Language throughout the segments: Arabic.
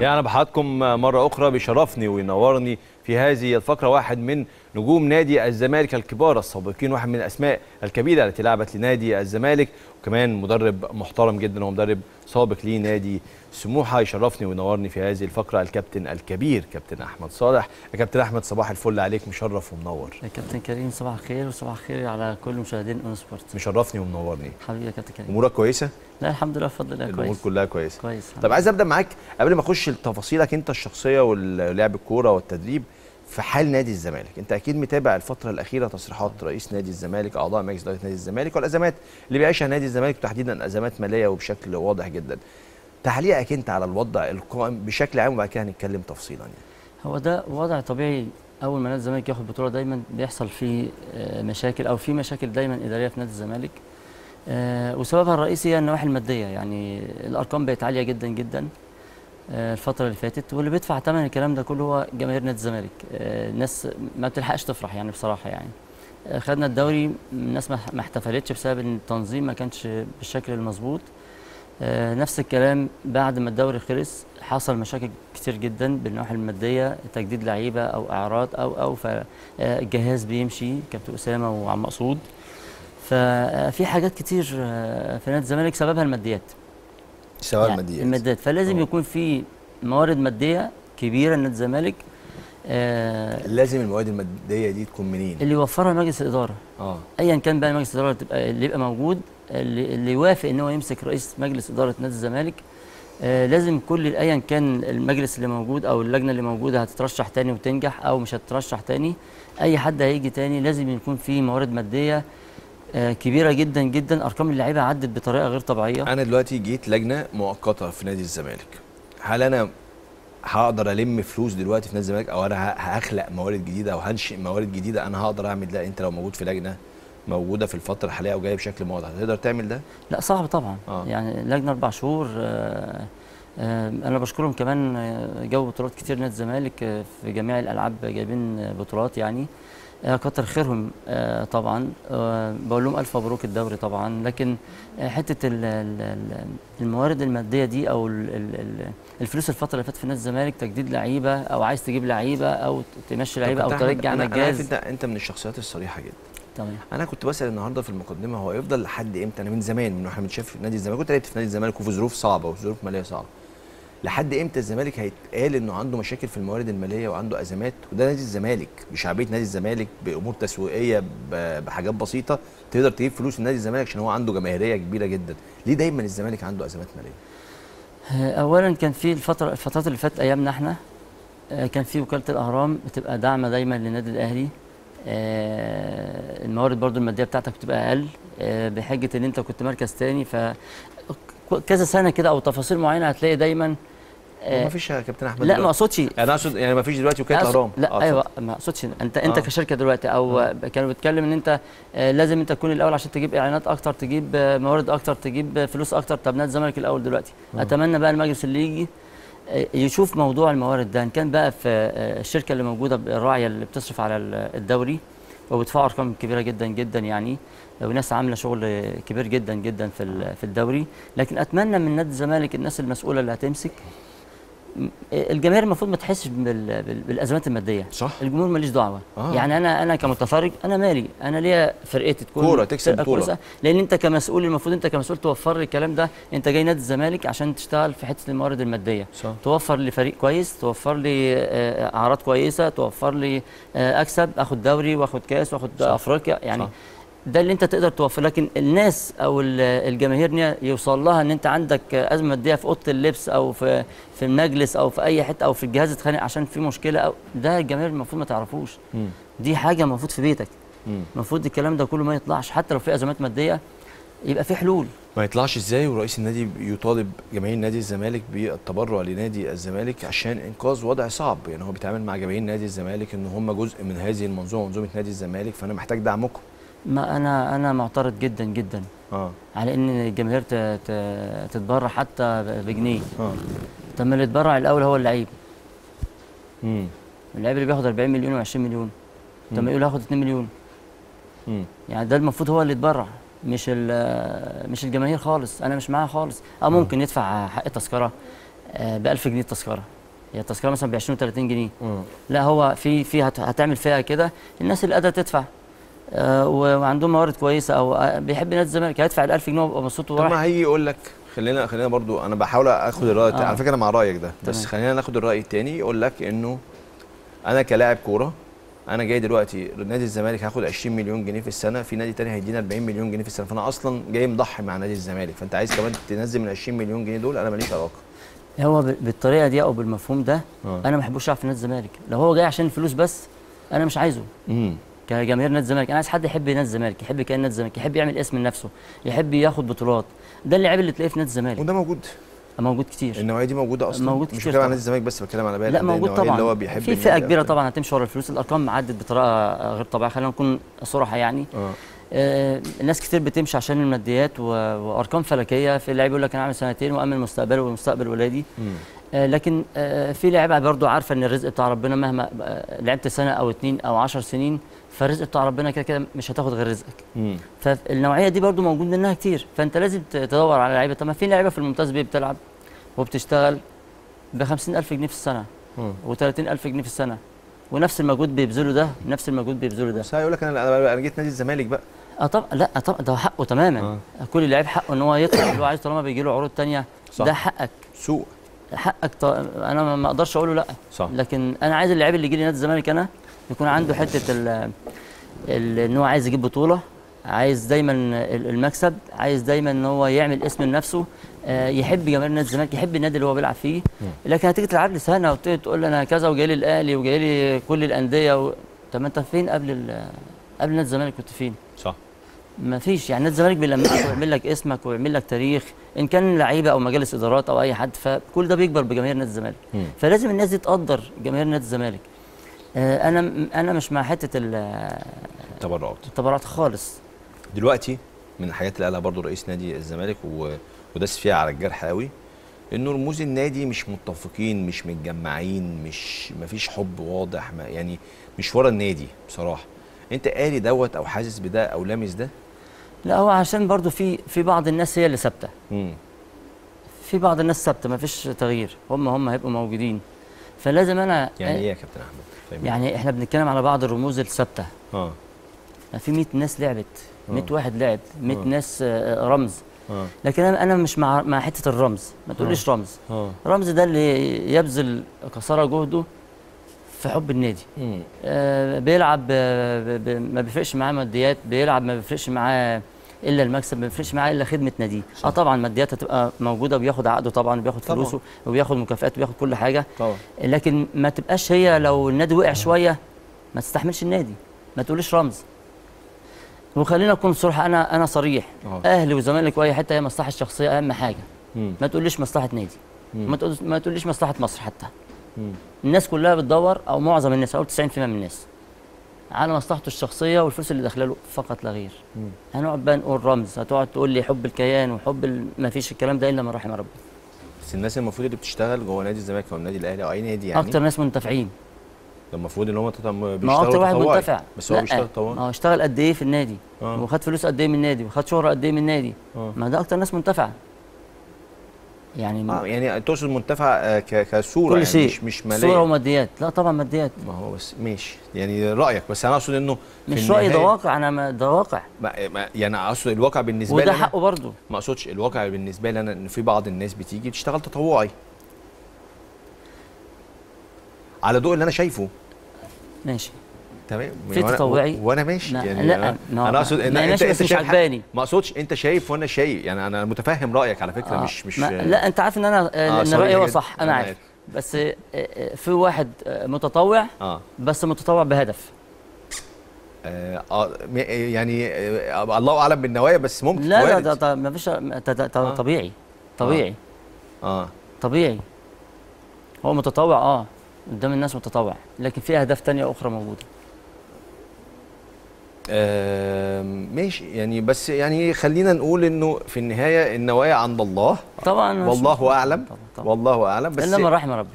يعني بحضراتكم مرة أخرى بيشرفني وينورني في هذه الفقرة واحد من نجوم نادي الزمالك الكبار السابقين، واحد من الأسماء الكبيرة التي لعبت لنادي الزمالك، وكمان مدرب محترم جدا ومدرب سابق لنادي سموحة. يشرفني وينورني في هذه الفقرة الكابتن الكبير كابتن أحمد صالح. كابتن أحمد صباح الفل عليك، مشرف ومنور. يا كابتن كريم صباح الخير وصباح الخير على كل مشاهدين اون سبورت. مشرفني ومنورني حبيبي يا كابتن كريم. أمورك كويسة؟ لا الحمد لله بفضل الله كويس. الأمور كلها كويسة. كويس. طب عايز أبدأ معاك قبل ما أخش لتفاصيلك أنت الشخصية ولعب الكورة والتدريب في حال نادي الزمالك. انت اكيد متابع الفتره الاخيره تصريحات رئيس نادي الزمالك، اعضاء مجلس اداره نادي الزمالك، والازمات اللي بيعيشها نادي الزمالك تحديدا ازمات ماليه وبشكل واضح جدا. تعليقك انت على الوضع القائم بشكل عام وبعد كده هنتكلم تفصيلا. يعني هو ده وضع طبيعي، اول ما نادي الزمالك ياخد بطوله دايما بيحصل فيه مشاكل، او في مشاكل دايما اداريه في نادي الزمالك، وسببها الرئيسي هي النواحي الماديه. يعني الارقام بقت عاليه جدا جدا الفترة اللي فاتت، واللي بيدفع ثمن الكلام ده كله هو جماهير نادي الزمالك. الناس ما بتلحقش تفرح يعني بصراحة. يعني خدنا الدوري الناس ما احتفلتش بسبب ان التنظيم ما كانش بالشكل المظبوط. نفس الكلام بعد ما الدوري خلص حصل مشاكل كتير جدا بالنواحي المادية، تجديد لعيبة او اعراض او فالجهاز بيمشي كابتن اسامة وعم مقصود. ففي حاجات كتير في نادي الزمالك سببها الماديات. يعني الماديات، فلازم يكون في موارد ماديه كبيره لنادي الزمالك. لازم الموارد الماديه دي تكون منين؟ اللي يوفرها مجلس الاداره. ايا كان بقى مجلس الاداره اللي يبقى موجود، اللي يوافق ان هو يمسك رئيس مجلس اداره نادي الزمالك. لازم كل ايا كان المجلس اللي موجود او اللجنه اللي موجوده هتترشح تاني وتنجح او مش هتترشح تاني، اي حد هيجي تاني لازم يكون في موارد ماديه كبيرة جدا جدا. أرقام اللعيبة عدت بطريقة غير طبيعية. أنا دلوقتي جيت لجنة مؤقتة في نادي الزمالك، هل أنا هقدر ألم فلوس دلوقتي في نادي الزمالك، أو أنا هخلق موارد جديده أو هنشئ موارد جديده؟ أنا هقدر أعمل ده؟ أنت لو موجود في لجنة موجودة في الفترة الحالية أو جاية بشكل موضح هتقدر تعمل ده؟ لا صعب طبعا. يعني لجنة 4 شهور. أنا بشكرهم كمان، جابوا بطولات كتير نادي الزمالك في جميع الألعاب، جايبين بطولات يعني كتر خيرهم. طبعا بقول لهم الف مبروك الدوري طبعا، لكن حته الموارد الماديه دي او الفلوس الفتره اللي فاتت في نادي الزمالك، تجديد لعيبه او عايز تجيب لعيبه او تمشي لعيبه او ترجع مجاز. انت من الشخصيات الصريحه جدا. تمام. انا كنت بسال النهارده في المقدمه، هو يفضل لحد امتى؟ انا من زمان من واحنا بنشاف في نادي الزمالك، كنت لعبت في نادي الزمالك وفي ظروف صعبه وظروف ماليه صعبه، لحد امتى الزمالك هيتقال انه عنده مشاكل في الموارد الماليه وعنده ازمات؟ وده نادي الزمالك بشعبيه نادي الزمالك، بامور تسويقيه، بحاجات بسيطه تقدر تجيب فلوس لنادي الزمالك عشان هو عنده جماهيريه كبيره جدا. ليه دايما الزمالك عنده ازمات ماليه؟ اولا كان في الفترات اللي فاتت ايامنا احنا، كان في وكاله الاهرام بتبقى داعمه دايما للنادي الاهلي. الموارد برضو الماديه بتاعتك بتبقى اقل بحجه ان انت كنت مركز ثاني، ف كذا سنه كده او تفاصيل معينه هتلاقي دايما. ما فيش يا كابتن احمد. لا ما اقصدش، انا اقصد يعني ما فيش دلوقتي وكاله الاهرام. لا ايوه ما اقصدش انت كشركه دلوقتي او كانوا بيتكلم ان انت لازم انت تكون الاول عشان تجيب اعلانات اكتر، تجيب موارد اكتر، تجيب فلوس اكتر. طب نادي الزمالك الاول دلوقتي. اتمنى بقى المجلس اللي يجي يشوف موضوع الموارد ده، ان كان بقى في الشركه اللي موجوده الراعيه اللي بتصرف على الدوري وبيدفعوا ارقام كبيره جدا جدا يعني، وناس عامله شغل كبير جدا جدا في الدوري. لكن اتمنى من نادي الزمالك الناس المسؤوله اللي هتمسك، الجماهير المفروض ما تحسش بالازمات الماديه. صح. الجمهور ماليش دعوه. يعني انا كمتفرج انا مالي، انا ليا فرقتي تكون كوره تكسب كوره، لان انت كمسؤول المفروض انت كمسؤول توفر لي الكلام ده. انت جاي نادي الزمالك عشان تشتغل في حته الموارد الماديه. صح. توفر لي فريق كويس، توفر لي اعراض كويسه، توفر لي اكسب، اخد دوري واخد كاس واخد افريقيا يعني. صح. ده اللي انت تقدر توفر. لكن الناس او الجماهير يوصل لها ان انت عندك ازمه ماديه في اوضه اللبس او في المجلس او في اي حته او في الجهاز اتخانق عشان في مشكله، او ده الجماهير المفروض ما تعرفوش. دي حاجه المفروض في بيتك، المفروض الكلام ده كله ما يطلعش. حتى لو في ازمات ماديه يبقى في حلول. ما يطلعش ازاي ورئيس النادي يطالب جماهير نادي الزمالك بالتبرع لنادي الزمالك عشان انقاذ وضع صعب؟ يعني هو بيتعامل مع جماهير نادي الزمالك ان هم جزء من هذه المنظومه، منظومه نادي الزمالك، فانا محتاج دعمكم. ما انا معترض جدا جدا على ان الجماهير تتبرع حتى بجنيه. طب ما اللي يتبرع الاول هو اللعيب. اللعيب اللي بياخد 40 مليون و20 مليون، طب ما يقول هاخد 2 مليون. يعني ده المفروض هو اللي يتبرع، مش الجماهير خالص. انا مش معاها خالص. ممكن يدفع حق تذكره، ب 1000 جنيه التذكره. هي التذكره مثلا ب 20 و30 جنيه. لا هو في هتعمل فيها كده الناس اللي قادره تدفع وعندهم موارد كويسه او بيحب نادي الزمالك هيدفع ال 1000 جنيه ويبقى مبسوط ورايح. طب ما هيجي يقول لك خلينا برضو انا بحاول اخد الراي على فكره انا مع رايك ده بس خلينا ناخد الراي الثاني. يقول لك انه انا كلاعب كوره انا جاي دلوقتي نادي الزمالك هاخد 20 مليون جنيه في السنه، في نادي ثاني هيدينا 40 مليون جنيه في السنه، فانا اصلا جاي مضحي مع نادي الزمالك، فانت عايز كمان تنزل من 20 مليون جنيه دول انا ماليش علاقه. هو بالطريقه دي او بالمفهوم ده انا ما بحبوش العب في نادي الزمالك. لو هو جاي عشان الفلوس بس انا مش عايزه. كجماهير نادي الزمالك انا عايز حد يحب نادي الزمالك، يحب كيان نادي الزمالك، يحب يعمل اسم لنفسه، يحب ياخد بطولات. ده اللاعب اللي تلاقيه في نادي الزمالك وده موجود كتير. النوعيه دي موجوده اصلا، موجود مش بتكلم عن نادي الزمالك بس، بتكلم على باقي النوعيه اللي هو بيحب. في فئه كبيره طبعا هتمشي ورا الفلوس. الارقام عدت بطريقه غير طبيعيه، خلينا نكون صراحه يعني. ناس كتير بتمشي عشان الماديات وارقام فلكيه. في لاعب يقول لك انا عامل سنتين وامن مستقبله ومستقبل ولادي، لكن في لاعيبه برضو عارفه ان الرزق بتاع ربنا مهما لعبت سنه او اتنين او 10 سنين فالرزق بتاع ربنا كده كده مش هتاخد غير رزقك. فالنوعيه دي برضو موجود منها كتير، فانت لازم تدور على لعيبه. طب ما في لعيبه في الممتاز بتلعب وبتشتغل ب 50,000 جنيه في السنه و30,000 جنيه في السنه، ونفس المجهود بيبذله ده نفس المجهود بيبذله ده. بس هيقول لك انا جيت نادي الزمالك بقى. طبعا لا طبعا ده حقه تماما. كل لعيب حقه ان هو يطلع اللي هو عايزه طالما بيجي له عروض ثانيه. ده حقك. سوق حقك. انا ما اقدرش اقول له لا. صح. لكن انا عايز اللاعب اللي يجي لي نادي الزمالك انا يكون عنده حته ان هو عايز يجيب بطوله، عايز دايما المكسب، عايز دايما ان هو يعمل اسم لنفسه، يحب جماهير نادي الزمالك، يحب النادي اللي هو بيلعب فيه. لكن هتيجي تلعب لي سنه وتقول انا كذا وجاي لي الاهلي وجاي لي كل الانديه طب ما انت فين قبل نادي الزمالك كنت فين؟ صح. ما فيش يعني. نادي الزمالك بيلمعك ويعمل لك اسمك ويعمل لك تاريخ ان كان لعيبه او مجالس ادارات او اي حد، فكل ده بيكبر بجماهير نادي الزمالك. فلازم الناس دي تقدر جماهير نادي الزمالك. انا مش مع حته التبرعات خالص. دلوقتي من الحاجات اللي قالها برضو رئيس نادي الزمالك وداس فيها على الجرح قوي، انه رموز النادي مش متفقين، مش متجمعين، مش مفيش حب واضح، يعني مش ورا النادي. بصراحه انت قاري دوت او حاسس بده او لامس ده؟ لا هو عشان برضو في بعض الناس هي اللي ثابته، في بعض الناس ثابته مفيش تغيير، هم هيبقوا موجودين. فلازم انا يعني ايه يا كابتن احمد؟ يعني احنا بنتكلم على بعض الرموز الثابته. يعني في 100 ناس لعبت، 100 واحد لعب، 100 ناس رمز. لكن انا مش مع حته الرمز. ما تقوليش رمز. رمز ده اللي يبذل كسره جهده في حب النادي. بيلعب ما بيفرقش معاه ماديات، بيلعب ما بيفرقش معاه الا المكسب، ما بيفرقش معاه الا خدمه ناديه. طبعا ماديات هتبقى موجوده وبياخد عقده طبعا وبياخد فلوسه وبياخد مكافآت وبياخد كل حاجه طبعا. لكن ما تبقاش هي لو النادي وقع شويه ما تستحملش النادي. ما تقوليش رمز. وخلينا نكون صراحه، انا صريح. اهلي وزمالك واي حته هي المصلحه الشخصيه اهم حاجه. ما تقوليش مصلحه نادي، ما تقوليش مصلحه مصر حتى. الناس كلها بتدور او معظم الناس او 90% من الناس على مصلحته الشخصيه والفلوس اللي داخله له فقط لا غير. هنقعد بقى نقول رمز، هتقعد تقول لي حب الكيان وحب ما فيش الكلام ده الا من رحم ربنا. بس الناس المفروض اللي بتشتغل جوه نادي الزمالك او النادي الاهلي او اي نادي يعني اكتر ناس منتفعين. ده المفروض ان هم بيشتغلوا تطوعي. ما هو اكتر واحد منتفع. بس هو بيشتغل تطوعي. ما هو اشتغل قد ايه في النادي وخد فلوس قد ايه من النادي وخد شهره قد ايه من النادي. ما ده اكتر ناس منتفعه يعني. يعني تقصد منتفعه كصوره كل شيء. يعني مش ماليه صوره وماديات. لا طبعا ماديات. ما هو بس ماشي يعني رايك، بس انا اقصد انه مش رايي، ده واقع. انا ده واقع يعني اقصد الواقع بالنسبه لي وده حقه برضه. ما اقصدش الواقع بالنسبه لي انا ان في بعض الناس بتيجي تشتغل تطوعي على ضوء اللي انا شايفه. ماشي تمام. في تطوعي وانا ماشي يعني. لا انا اقصد ان انت مش عجباني. ما اقصدش انت شايف وانا شايف يعني. انا متفهم رايك على فكره. مش لا انت عارف ان انا ان رايي هو صح. انا عارف. بس في واحد متطوع بس متطوع بهدف. يعني الله اعلم بالنوايا بس ممكن. لا لا ما فيش. طبيعي طبيعي طبيعي. هو متطوع قدام الناس متطوع، لكن في اهداف تانية اخرى موجوده. ماشي يعني. بس يعني خلينا نقول انه في النهايه النوايا عند الله طبعا. والله اعلم. طبعاً. والله اعلم. بس الا من رحم ربي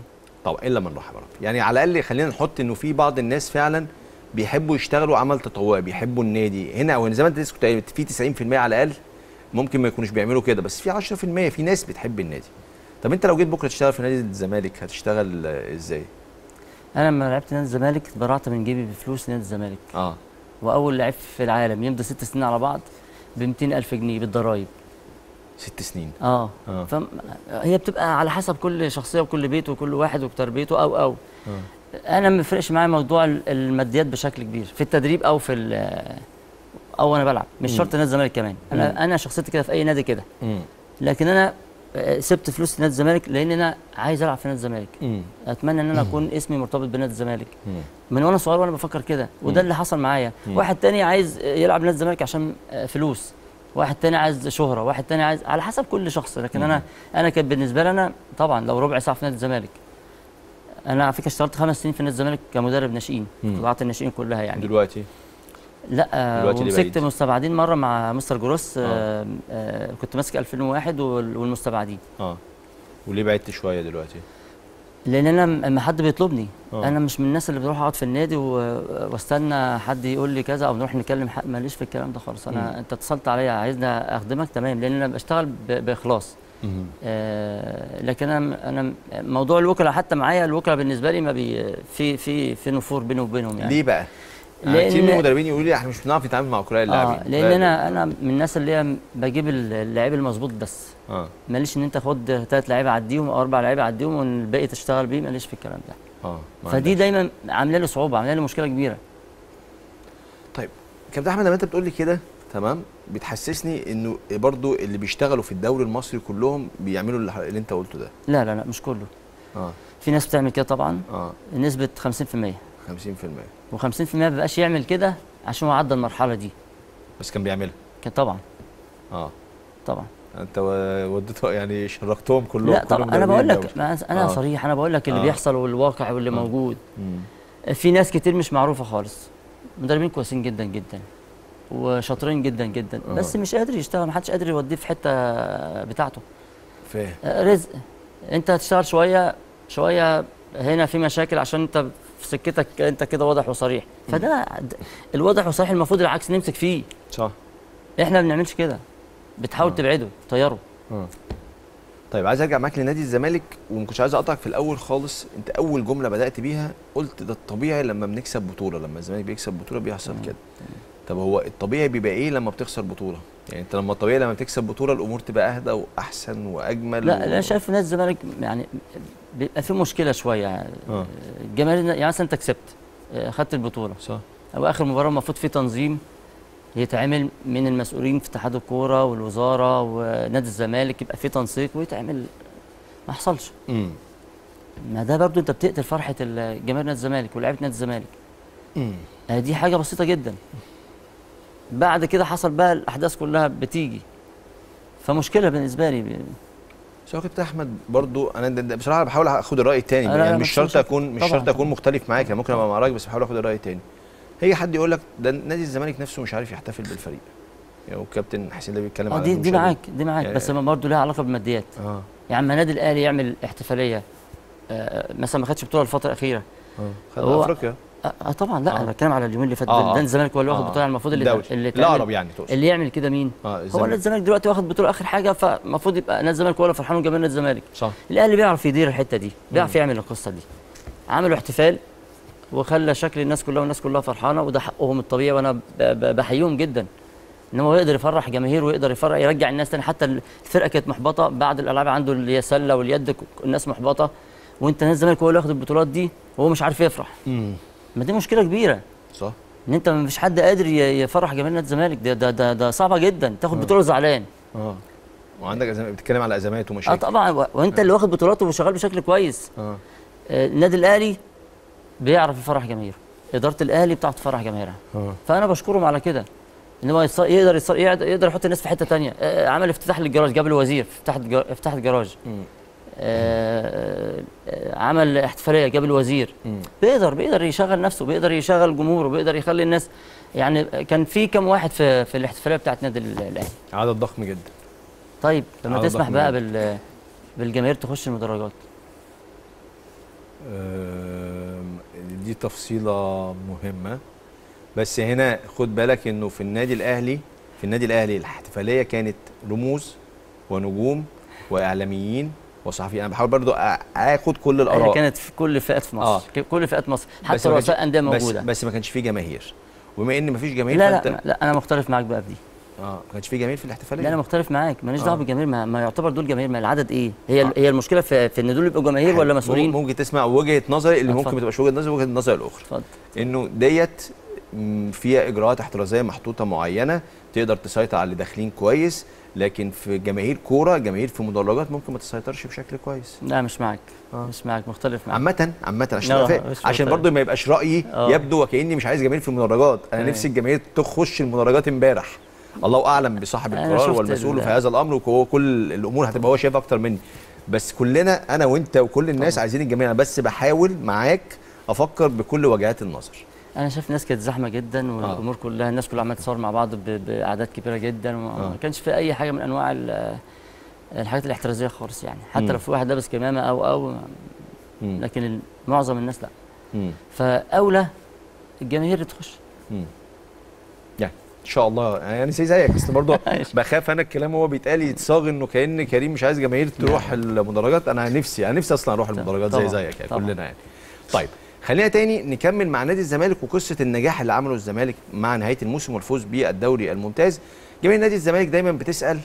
طبعا. الا من رحم ربي يعني. على الاقل خلينا نحط انه في بعض الناس فعلا بيحبوا يشتغلوا عمل تطوعي، بيحبوا النادي هنا او هنا. زي ما انت لسه كنت قايل في 90% على الاقل ممكن ما يكونوش بيعملوا كده، بس في 10% في ناس بتحب النادي. طب انت لو جيت بكره تشتغل في نادي الزمالك هتشتغل ازاي؟ انا لما لعبت نادي الزمالك اتبرعت من جيبي بفلوس نادي الزمالك. واول لعيب في العالم يمضي 6 سنين على بعض ب 200,000 جنيه بالضرايب. 6 سنين. فهي بتبقى على حسب كل شخصيه وكل بيت وكل واحد وتربيته او انا ما بيفرقش معايا موضوع الماديات بشكل كبير في التدريب او في او انا بلعب، مش شرط نادي الزمالك كمان. انا شخصيتي كده في اي نادي كده. لكن انا سبت فلوس نادي الزمالك لان انا عايز العب في نادي الزمالك. اتمنى ان انا اكون اسمي مرتبط بنادي الزمالك من وانا صغير وانا بفكر كده، وده اللي حصل معايا. واحد تاني عايز يلعب نادي الزمالك عشان فلوس، واحد تاني عايز شهره، واحد تاني عايز، على حسب كل شخص. لكن انا كانت بالنسبه لي انا طبعا لو ربع ساعه في نادي الزمالك. انا على فكره اشتغلت 5 سنين في نادي الزمالك كمدرب ناشئين، قطاعات الناشئين كلها يعني. دلوقتي؟ لا، ومسكت مستبعدين مره مع مستر جروس. كنت ماسك 2001 والمستبعدين. وليه بعدت شويه دلوقتي؟ لان انا لما حد بيطلبني، انا مش من الناس اللي بروح اقعد في النادي واستنى حد يقول لي كذا او نروح نكلم حد، ماليش في الكلام ده خالص. انا انت اتصلت عليا عايزني اخدمك، تمام، لان انا بشتغل باخلاص. لكن انا موضوع الوكلاء حتى معايا، الوكلاء بالنسبه لي ما بي في في في نفور بيني وبينهم يعني. ليه بقى؟ كتير من المدربين يقولوا لي احنا مش بنعرف نتعامل مع وكلاء اللاعبين. لان انا من الناس اللي هي بجيب اللعيب المظبوط بس. ماليش ان انت خد 3 لعيبه عديهم او 4 لعيبه عديهم والباقي تشتغل بيه، ماليش في الكلام ده. فدي دايما عامله لي صعوبه، عامله لي مشكله كبيره. طيب كابتن احمد، لما انت بتقول لي كده تمام بتحسسني انه برضو اللي بيشتغلوا في الدوري المصري كلهم بيعملوا اللي انت قلته ده. لا لا لا، مش كله. في ناس بتعمل كده طبعا. نسبه 50%. و50% ما بقاش يعمل كده عشان هو عدى المرحله دي. بس كان بيعملها. كان طبعا. طبعا. انت وديته يعني شركتهم كلهم. لا طبعا، انا بقول لك، انا صريح، انا بقول لك اللي بيحصل والواقع واللي موجود. في ناس كتير مش معروفه خالص، مدربين كويسين جدا جدا وشاطرين جدا جدا، بس مش قادر يشتغل، محدش قادر يوديه في حته بتاعته. فاهم. رزق، انت هتشتغل شويه شويه، هنا في مشاكل عشان انت في سكتك انت كده واضح وصريح. فده الواضح وصريح المفروض العكس نمسك فيه. صح. احنا ما بنعملش كده، بتحاول تبعده تطيره. طيب عايز ارجع معاك لنادي الزمالك، وما كنتش عايز اقطعك في الاول خالص. انت اول جمله بدات بيها قلت ده الطبيعي لما بنكسب بطوله، لما الزمالك بيكسب بطوله بيحصل كده. طب هو الطبيعي بيبقى ايه لما بتخسر بطوله؟ يعني انت لما الطبيعي لما بتكسب بطوله الامور تبقى اهدى واحسن واجمل. لا انا شايف نادي الزمالك يعني بيبقى في مشكله شويه يعني. الجماهير يعني مثلا انت كسبت، خدت البطوله، صح، او اخر مباراه المفروض في تنظيم يتعمل من المسؤولين في اتحاد الكوره والوزاره ونادي الزمالك، يبقى في تنسيق ويتعمل، ما حصلش. ما ده برضو انت بتقتل فرحه جماهير نادي الزمالك ولاعيبه نادي الزمالك. دي حاجه بسيطه جدا. بعد كده حصل بقى الاحداث كلها بتيجي، فمشكله بالنسبه لي. بس يا كابتن احمد برضو انا بصراحه بحاول اخد الراي الثاني، يعني مش شرط اكون مختلف معاك، انا ممكن ابقى مع رايك بس بحاول اخد الراي الثاني. هي حد يقول لك ده نادي الزمالك نفسه مش عارف يحتفل بالفريق، يعني الكابتن حسين ده بيتكلم على دي معاك، يعني بس برضو لها علاقه بالماديات. يا عم النادي الاهلي يعمل احتفاليه مثلا ما خدش بطوله الفتره الاخيره، خد افريقيا. طبعا. لا انا بتكلم على اليومين اللي فاتوا. ده الزمالك هو اللي واخد بطوله، المفروض اللي يعني تقصد اللي يعمل كده مين؟ هو نادي الزمالك دلوقتي واخد بطوله اخر حاجه، فالمفروض يبقى نادي الزمالك هو اللي فرحان وجماهير نادي الزمالك. صح. الاهلي بيعرف يدير الحته دي، بيعرف يعمل القصه دي. عملوا احتفال وخلى شكل الناس كلها والناس كلها فرحانه، وده حقهم الطبيعي وانا بحييهم جدا ان هو يقدر يفرح جماهير ويقدر يفرح يرجع الناس تاني. حتى الفرقه كانت محبطه بعد الالعاب عنده اللي هي سله واليد، الناس محبطه، وانت نادي الزمالك هو اللي واخد البطولات دي وهو مش عارف يفرح. ما دي مشكله كبيره. صح. ان انت ما فيش حد قادر يفرح جماهير نادي الزمالك، ده صعبه جدا تاخد بطوله زعلان. وعندك بتتكلم على ازمات ومشاكل. طبعا، وانت اللي واخد بطولاته وشغال بشكل كويس. النادي الاهلي بيعرف يفرح جماهيره، اداره الاهلي بتعرف تفرح جماهيرها. فانا بشكرهم على كده، ان هو يقدر يحط الناس في حته ثانيه. عمل افتتاح للجراج، جاب الوزير افتتاح الجراج. عمل احتفاليه، جاب الوزير. بيقدر يشغل نفسه، بيقدر يشغل جمهوره، بيقدر يخلي الناس يعني. كان في كم واحد في الاحتفاليه بتاعت نادي الاهلي؟ عدد ضخم جدا. طيب لما تسمح بقى بالجماهير تخش المدرجات. دي تفصيله مهمه، بس هنا خد بالك انه في النادي الاهلي الاحتفاليه كانت رموز ونجوم واعلاميين وصحفي. انا بحاول برضو اخد كل الاراء. كانت في كل فئات في مصر كل فئات مصر حتى رؤساء انديه موجوده، بس ما كانش فيه جماهير. وبما ان ما فيش جماهير لا انا مختلف معاك بقى في دي. ما كانش في جماهير في الاحتفاليه. لا انا مختلف معاك، ماليش دعوه بالجماهير، ما يعتبر دول جماهير. ما العدد ايه هي هي المشكله في ان دول يبقوا جماهير ولا مسؤولين. ممكن تسمع وجهه نظري اللي ممكن ما تبقاش وجهه نظري، وجهه النظر الاخرى انه ديت فيها اجراءات احترازيه محطوطه معينه تقدر تسيطر على اللي داخلين كويس، لكن في جماهير كوره، جماهير في مدرجات ممكن ما تسيطرش بشكل كويس. لا مش معاك مش معاك، مختلف معاك. عامه عشان برضه ما يبقاش رايي يبدو وكاني مش عايز جماهير في المدرجات. انا نفسي الجماهير تخش المدرجات امبارح، الله اعلم بصاحب القرار والمسؤول في هذا الامر، وكل الامور هتبقى هو شايف اكتر مني، بس كلنا انا وانت وكل الناس عايزين الجماهير. انا بس بحاول معاك افكر بكل وجهات النظر. انا شايف الناس كانت زحمه جدا، والجمهور كلها الناس كلها عماله تصور مع بعض باعداد كبيره جدا، وما كانش في اي حاجه من انواع الحاجات الاحترازيه خالص يعني. حتى لو في واحد لابس كمامه او لكن معظم الناس لا. فاولى الجماهير تخش يعني ان شاء الله. يعني زيك، بس برضه بخاف انا الكلام هو بيتقال يتصاغ انه كان كريم مش عايز جماهير تروح المدرجات. انا نفسي اصلا اروح المدرجات زيك يعني كلنا يعني. طيب خلينا تاني نكمل مع نادي الزمالك وقصه النجاح اللي عمله الزمالك مع نهايه الموسم والفوز بالدوري الممتاز. جماهير نادي الزمالك دايما بتسال،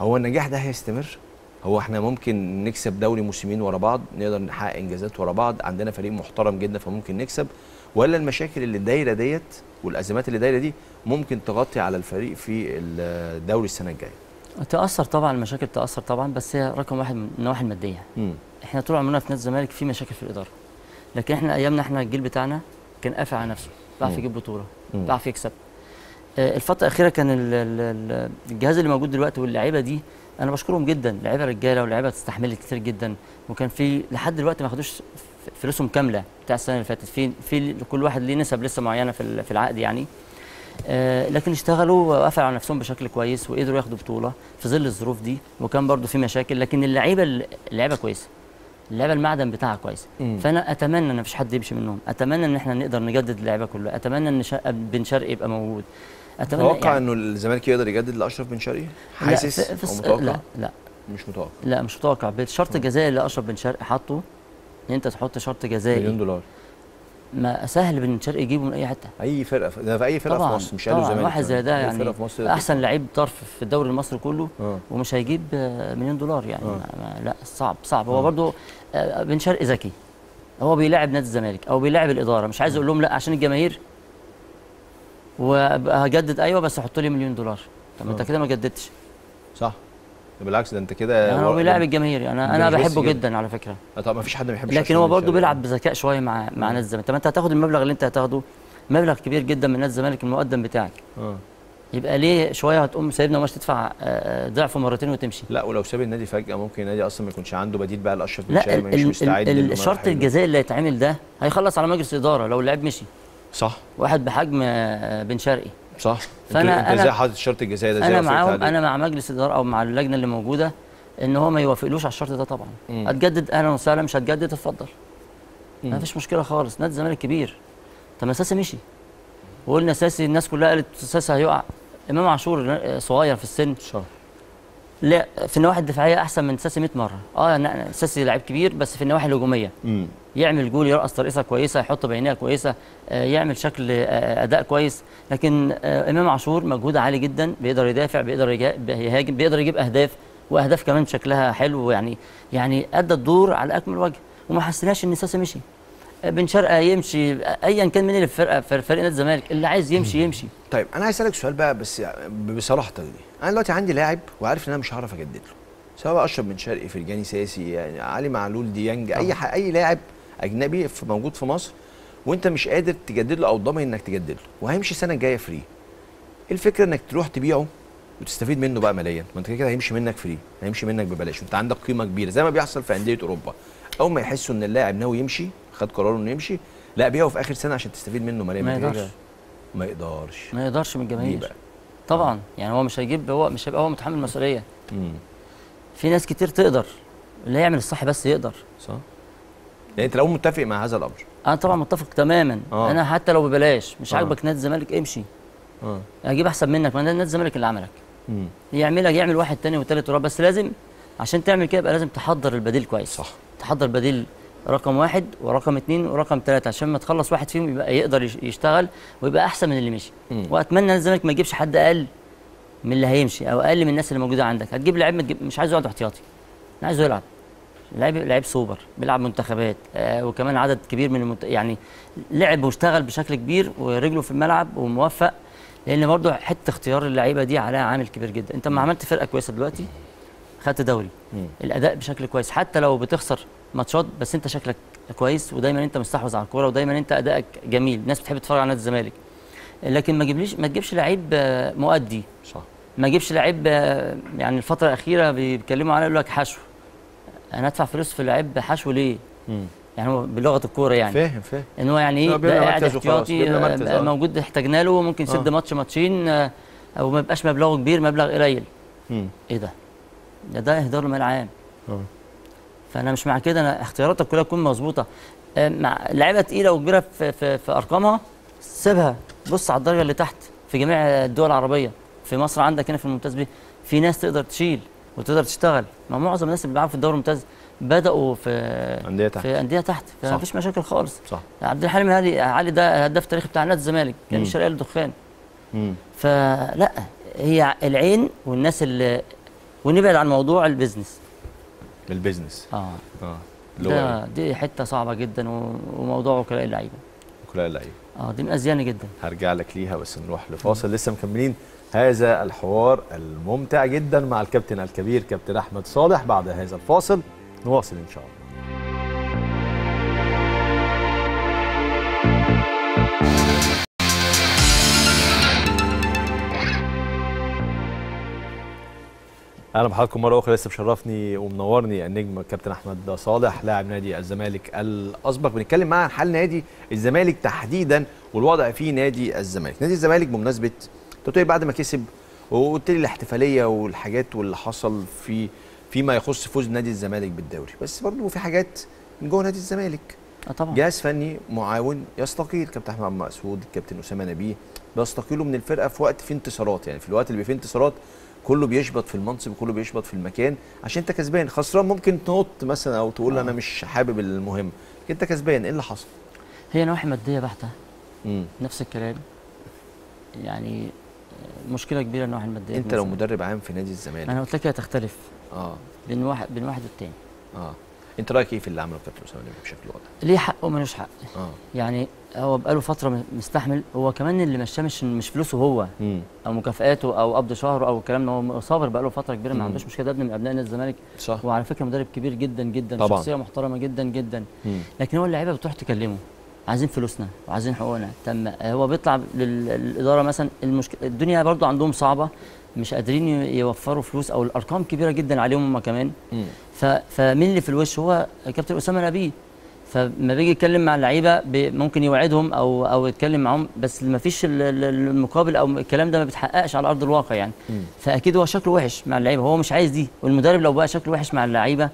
هو النجاح ده هيستمر؟ هو احنا ممكن نكسب دوري موسمين ورا بعض، نقدر نحقق انجازات ورا بعض، عندنا فريق محترم جدا فممكن نكسب، ولا المشاكل اللي دايره ديت والازمات اللي دايره دي ممكن تغطي على الفريق في الدوري السنه الجايه؟ تاثر طبعا، المشاكل تاثر طبعا، بس هي رقم واحد من النواحي الماديه. احنا طول عمرنا في نادي الزمالك في مشاكل في الاداره، لكن احنا ايامنا احنا الجيل بتاعنا كان قافل على نفسه، بيعرف يجيب بطوله، بيعرف يكسب. الفتره الاخيره كان الجهاز اللي موجود دلوقتي واللعيبه دي انا بشكرهم جدا، لعيبه رجاله ولعيبه استحملت كتير جدا، وكان في لحد دلوقتي ما خدوش فلوسهم كامله بتاع السنه اللي فاتت، في كل واحد ليه نسب لسه معينه في العقد يعني. لكن اشتغلوا وقفلوا على نفسهم بشكل كويس وقدروا ياخدوا بطوله في ظل الظروف دي، وكان برضو في مشاكل، لكن اللعيبه كويسه، اللعبه المعدن بتاعها كويس. فانا اتمنى ان مفيش حد يمشي منهم، اتمنى ان احنا نقدر نجدد اللعبه كلها، اتمنى ان بن شرقي يبقى موجود. اتوقع يعني انه الزمالك يقدر يجدد لاشرف بن شرقي؟ حاسس او متوقع؟ لا مش متوقع. لا مش متوقع. بالشرط الجزائي اللي اشرف بن شرقي حاطه، ان انت تحط شرط جزائي $1,000,000 ما سهل بن شرقي يجيبه من اي حته، اي فرقه ده في اي فرقه في مصر، مش قالوا الزمالك واحد زي ده يعني احسن لعيب طرف في الدوري المصري كله ومش هيجيب $1,000,000 يعني. لا صعب صعب. هو برضه بن شرقي ذكي، هو بيلاعب نادي الزمالك او بيلاعب الاداره، مش عايز اقول لهم لا عشان الجماهير وهجدد، ايوه بس حط لي $1,000,000. طب انت كده ما جددتش. صح بالعكس، ده انت كده يعني هو بيلاعب الجماهير. انا بحبه جدا على فكره. طب ما فيش حد ما بيحبش، لكن هو برضه بيلعب بذكاء شويه مع نادي الزمالك. طب انت هتاخد المبلغ اللي انت هتاخده، مبلغ كبير جدا من نادي الزمالك المقدم بتاعك، يبقى ليه شويه هتقوم سايبنا وماش تدفع ضعفه مرتين وتمشي؟ لا، ولو ساب النادي فجاه ممكن النادي اصلا ما يكونش عنده بديل بقى لاشرف بن شرقي، مش مستعد. لا، الشرط الجزائي اللي هيتعمل ده هيخلص على مجلس الاداره لو اللاعب مشي. صح، واحد بحجم بن شرقي. صح، فانا ازاي حاطط الشرط الجزائي ده؟ انا مع مجلس الاداره او مع اللجنه اللي موجوده ان هو ما يوافقلوش على الشرط ده طبعا. هتجدد اهلا وسهلا، مش هتجدد اتفضل، ما فيش مشكله خالص، نادي الزمالك كبير. طب ما ساسي مشي وقلنا ساسي، الناس كلها قالت ساسي هيقع. امام عاشور صغير في السن، صح، لا في النواحي الدفاعيه احسن من ساسي 100 مره. ساسي لعيب كبير، بس في النواحي الهجوميه يعمل جول، يرقص ترقيصه كويسه، يحط بعينيها كويسه، يعمل شكل اداء كويس. لكن امام عاشور مجهود عالي جدا، بيقدر يدافع، بيقدر يهاجم، بيقدر يجيب اهداف، واهداف كمان شكلها حلو يعني ادى الدور على اكمل وجه، وما حسيناش ان ساسي مشي. بن شرقي يمشي، ايا كان مين اللي في فريق نادي الزمالك، اللي عايز يمشي يمشي. طيب انا عايز اسالك سؤال بقى، بس بصراحتك دي، انا دلوقتي عندي لاعب وعارف ان انا مش هعرف اجدد له، سواء اشرف بن شرقي، فرجاني ساسي، يعني علي معلول، ديانج، اي لاعب اجنبي موجود في مصر، وانت مش قادر تجدد له او ضامن انك تجدد له، وهيمشي السنه الجايه فري. الفكره انك تروح تبيعه وتستفيد منه بقى ماليا، ما انت كده هيمشي منك فري، هيمشي منك ببلاش، وانت عندك قيمه كبيره زي ما بيحصل في انديه اوروبا. اول ما يحسوا ان اللاعب ناوي يمشي، خد قراره انه يمشي، لا بيعه في اخر سنه عشان تستفيد منه ماليا. ما يقدرش من الجماهير طبعا يعني. هو مش هيجيب، هو مش هيبقى هو متحمل المسؤوليه. في ناس كتير تقدر، اللي يعمل الصح بس يقدر. صح، يعني انت لو متفق مع هذا الامر. انا طبعا متفق تماما. انا حتى لو ببلاش، مش عاجبك نادي الزمالك امشي، هجيب احسن منك، ما نادي الزمالك اللي عملك. يعمل واحد تاني وتالت ورابع، بس لازم عشان تعمل كده يبقى لازم تحضر البديل كويس. صح. تحضر بديل رقم 1 ورقم 2 ورقم 3 عشان ما تخلص واحد فيهم يبقى يقدر يشتغل ويبقى احسن من اللي مشي. واتمنى ان الزمالك ما يجيبش حد اقل من اللي هيمشي او اقل من الناس اللي موجوده عندك. هتجيب لعيب مش عايزه يقعد احتياطي، انا عايزه يلعب. لعيب سوبر بيلعب منتخبات وكمان عدد كبير من يعني لعب واشتغل بشكل كبير ورجله في الملعب وموفق، لان برضه حته اختيار اللعيبه دي عليها عامل كبير جدا. انت لما عملت فرقه كويسه دلوقتي خدت دوري، الاداء بشكل كويس حتى لو بتخسر ماتشات، بس انت شكلك كويس ودايما انت مستحوذ على الكوره ودايما انت ادائك جميل، الناس بتحب تتفرج على نادي الزمالك. لكن ما تجيبش لعيب مؤدي. صح. ما تجيبش لعيب يعني الفتره الاخيره بيتكلموا عليه يقول لك حشو. انا ادفع فلوس في لعيب حشو ليه؟ يعني هو بلغه الكوره يعني فاهم ان هو يعني ايه قاعد احتياطي موجود احتاجنا له ممكن يسد ماتش ماتشين او ما يبقاش مبلغه كبير، مبلغ قليل. ايه ده اهدار للمال العام. فانا مش مع كده، انا اختياراتك كلها تكون مظبوطه. مع لعيبه تقيله وكبيره في ارقامها سيبها، بص على الدرجه اللي تحت في جميع الدول العربيه. في مصر عندك هنا في الممتاز بيه في ناس تقدر تشيل وتقدر تشتغل، ما معظم الناس اللي بيلعبوا في الدوري الممتاز بدأوا في أندية تحت، فمفيش مشاكل خالص. صح. عبد الحليم هاني علي ده هداف تاريخي بتاع نادي الزمالك، كان من الشرقية للدخان. فلا هي العين والناس اللي ونبعد عن موضوع البيزنس. دي حتة صعبة جدا، وموضوع وكلاء اللعيبة دي مأذياني جدا، هرجع لك ليها بس نروح لفاصل. لسه مكملين هذا الحوار الممتع جدا مع الكابتن الكبير كابتن احمد صالح بعد هذا الفاصل، نواصل ان شاء الله. اهلا بحضراتكم مره اخرى، لسه بشرفني ومنورني النجم كابتن احمد صالح لاعب نادي الزمالك الاسبق، بنتكلم معاه عن حال نادي الزمالك تحديدا والوضع في نادي الزمالك. نادي الزمالك بمناسبه تطوير بعد ما كسب، وقلت لي الاحتفاليه والحاجات واللي حصل فيما يخص فوز نادي الزمالك بالدوري، بس برضه في حاجات من جوه نادي الزمالك. طبعا جهاز فني معاون يستقيل، كابتن احمد عبد المقصود الكابتن اسامه نبيه بيستقيلوا من الفرقه في وقت فيه انتصارات، يعني في الوقت اللي فيه انتصارات كله بيشبط في المنصب كله بيشبط في المكان، عشان انت كسبان. خسران ممكن تنط مثلا او تقول انا مش حابب المهم، انت كسبان. ايه اللي حصل؟ هي نواحي ماديه بحته. نفس الكلام، يعني مشكله كبيره النواحي الماديه. انت لو مدرب عام في نادي الزمالك، انا قلت لك هتختلف بين واحد والتاني. انت رايك ايه في اللي عمله كابتن اسامه بشكل واضح؟ ليه حق ومالوش حق. يعني هو بقاله فتره مستحمل، هو كمان اللي مشاه مش فلوسه هو او مكافئاته او قبض شهره او الكلام ده، هو صابر بقاله فتره كبيره ما عندوش مشكله. ده ابن من ابناء نادي الزمالك، وعلى فكره مدرب كبير جدا جدا طبعا، شخصيه محترمه جدا جدا. لكن هو اللعيبه بتروح تكلمه عايزين فلوسنا وعايزين حقوقنا. تم هو بيطلع للاداره مثلا، الدنيا برضو عندهم صعبه، مش قادرين يوفروا فلوس او الارقام كبيره جدا عليهم هم كمان. فمين اللي في الوش؟ هو كابتن اسامه نبيه. فما بيجي يتكلم مع اللعيبه ممكن يوعدهم او يتكلم معاهم، بس ما فيش المقابل او الكلام ده ما بيتحققش على ارض الواقع يعني. فاكيد هو شكله وحش مع اللعيبه، هو مش عايز دي. والمدرب لو بقى شكله وحش مع اللعيبه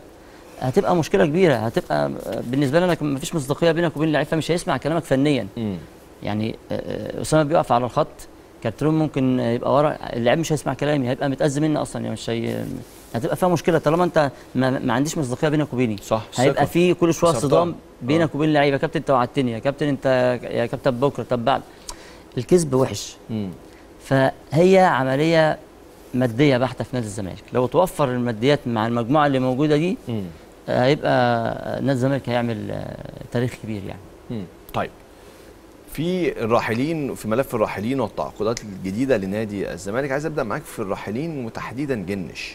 هتبقى مشكله كبيره، هتبقى بالنسبه لنا ما فيش مصداقيه بينك وبين اللعيبه، مش هيسمع كلامك فنيا. يعني اسامه بيقف على الخط، كابتن ممكن يبقى ورا اللعيب مش هيسمع كلامي، هيبقى متأذي مني اصلا يعني، مش هتبقى فيها مشكله طالما انت ما عنديش مصداقيه بينك وبيني. صح. هيبقى في كل شويه صدام بينك وبين اللعيبه، يا كابتن انت وعدتني، يا كابتن انت، يا كابتن بكره، طب بعد. الكذب وحش. فهي عمليه ماديه بحته في نادي الزمالك، لو توفر الماديات مع المجموعه اللي موجوده دي هيبقى نادي الزمالك هيعمل تاريخ كبير يعني. طيب في الراحلين، في ملف الراحلين والتعاقدات الجديده لنادي الزمالك، عايز ابدا معاك في الراحلين وتحديدا جنش.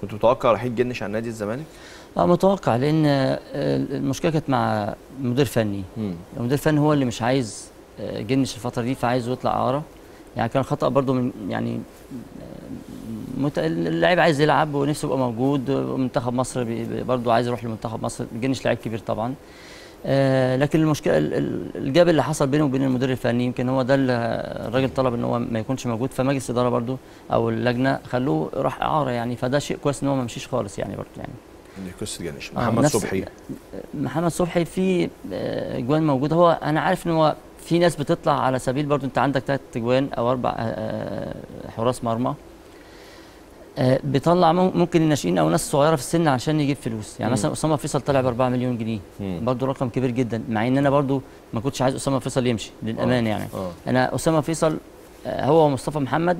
كنت متوقع رحيل جنش عن نادي الزمالك؟ متوقع، لان المشكله كانت مع مدير فني. المدير الفني هو اللي مش عايز جنش الفتره دي، فعايزه يطلع اعاره. يعني كان خطا برضو من يعني اللاعب عايز يلعب ونفسه يبقى موجود، ومنتخب مصر برضو عايز يروح لمنتخب مصر. جنش لاعب كبير طبعا، لكن المشكله الجاب اللي حصل بينه وبين المدير الفني، يمكن هو ده اللي الراجل طلب ان هو ما يكونش موجود، فمجلس الاداره برضو او اللجنه خلوه راح اعاره يعني. فده شيء كويس ان هو ما مشيش خالص يعني. برضو يعني قصه جنش محمد صبحي في اجوان موجوده. هو انا عارف ان هو في ناس بتطلع على سبيل برضو، انت عندك 3 اجوان او 4 حراس مرمى، بيطلع ممكن الناشئين او ناس صغيره في السن عشان يجيب فلوس، يعني مثلا اسامه فيصل طلع ب 4 مليون جنيه برضه رقم كبير جدا، مع ان انا برضه ما كنتش عايز اسامه فيصل يمشي للامانه يعني. انا اسامه فيصل هو ومصطفى محمد